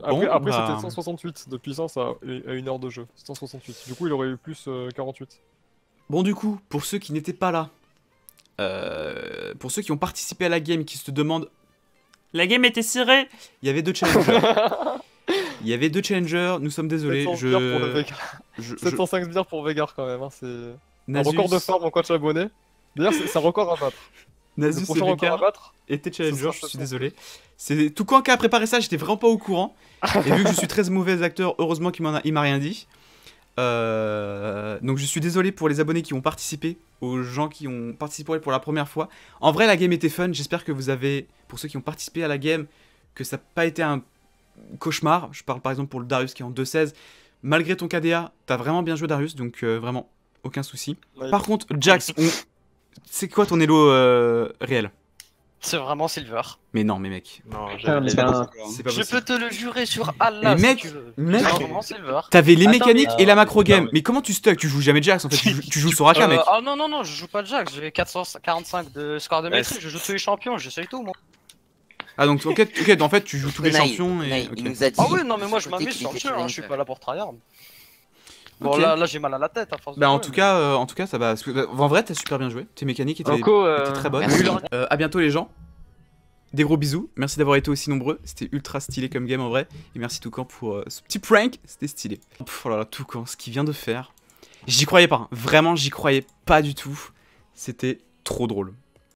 Après, bon, après bah... c'était cent soixante-huit de puissance à, à une heure de jeu, cent soixante-huit, du coup il aurait eu plus euh, quarante-huit. Bon du coup, pour ceux qui n'étaient pas là, euh, pour ceux qui ont participé à la game, qui se demandent « La game était serrée !» Il y avait deux challengers. Il y avait deux challengers, nous sommes désolés. sept cents je... pour le Veigar. Je, sept cent cinq sbires je... pour Veigar quand même, hein. C'est un record de forme en coach abonné. D'ailleurs c'est un record à battre. Nasus et Veigar étaient challengers, je suis désolé. C'est Toucan qui a préparé ça, j'étais vraiment pas au courant. Et vu que je suis très mauvais acteur, heureusement qu'il m'a rien dit. Euh... Donc je suis désolé pour les abonnés qui ont participé, aux gens qui ont participé pour la première fois. En vrai, la game était fun, j'espère que vous avez, pour ceux qui ont participé à la game, que ça n'a pas été un cauchemar. Je parle par exemple pour le Darius qui est en deux seize. Malgré ton K D A, t'as vraiment bien joué Darius, donc euh, vraiment, aucun souci. Ouais. Par contre, Jax, on... c'est quoi ton elo euh, réel? C'est vraiment Silver. Mais non, mais mec. Non, Putain, mais pas, je pas peux te le jurer sur Allah. Mais si mec, t'avais les Attends, mécaniques mais, et euh, la macro game. Non, mais... mais comment tu stuck? Tu joues jamais Jax en fait. Tu, tu joues Soraka, euh, mec. Ah non, non, non, je joue pas Jax. J'ai quatre cent quarante-cinq de score de maîtrise. Je joue tous les champions. Je sais tout, moi. Ah donc, ok, okay en fait, tu joues tous les champions. Et... Okay. Il nous a dit ah oui, non, mais moi je m'amuse sur sûr. Je suis pas là pour tryhard. Bon okay. là, là j'ai mal à la tête à force bah, de en jouer, tout mais... cas euh, en tout cas ça va en vrai t'as super bien joué, tes mécaniques étaient, Enco, euh... étaient très bonnes. Euh, à bientôt les gens. Des gros bisous, merci d'avoir été aussi nombreux, c'était ultra stylé comme game en vrai et merci Toucan pour euh, ce petit prank, c'était stylé. Pff, oh là là Toucan, ce qu'il vient de faire. J'y croyais pas, hein. Vraiment j'y croyais pas du tout. C'était trop drôle.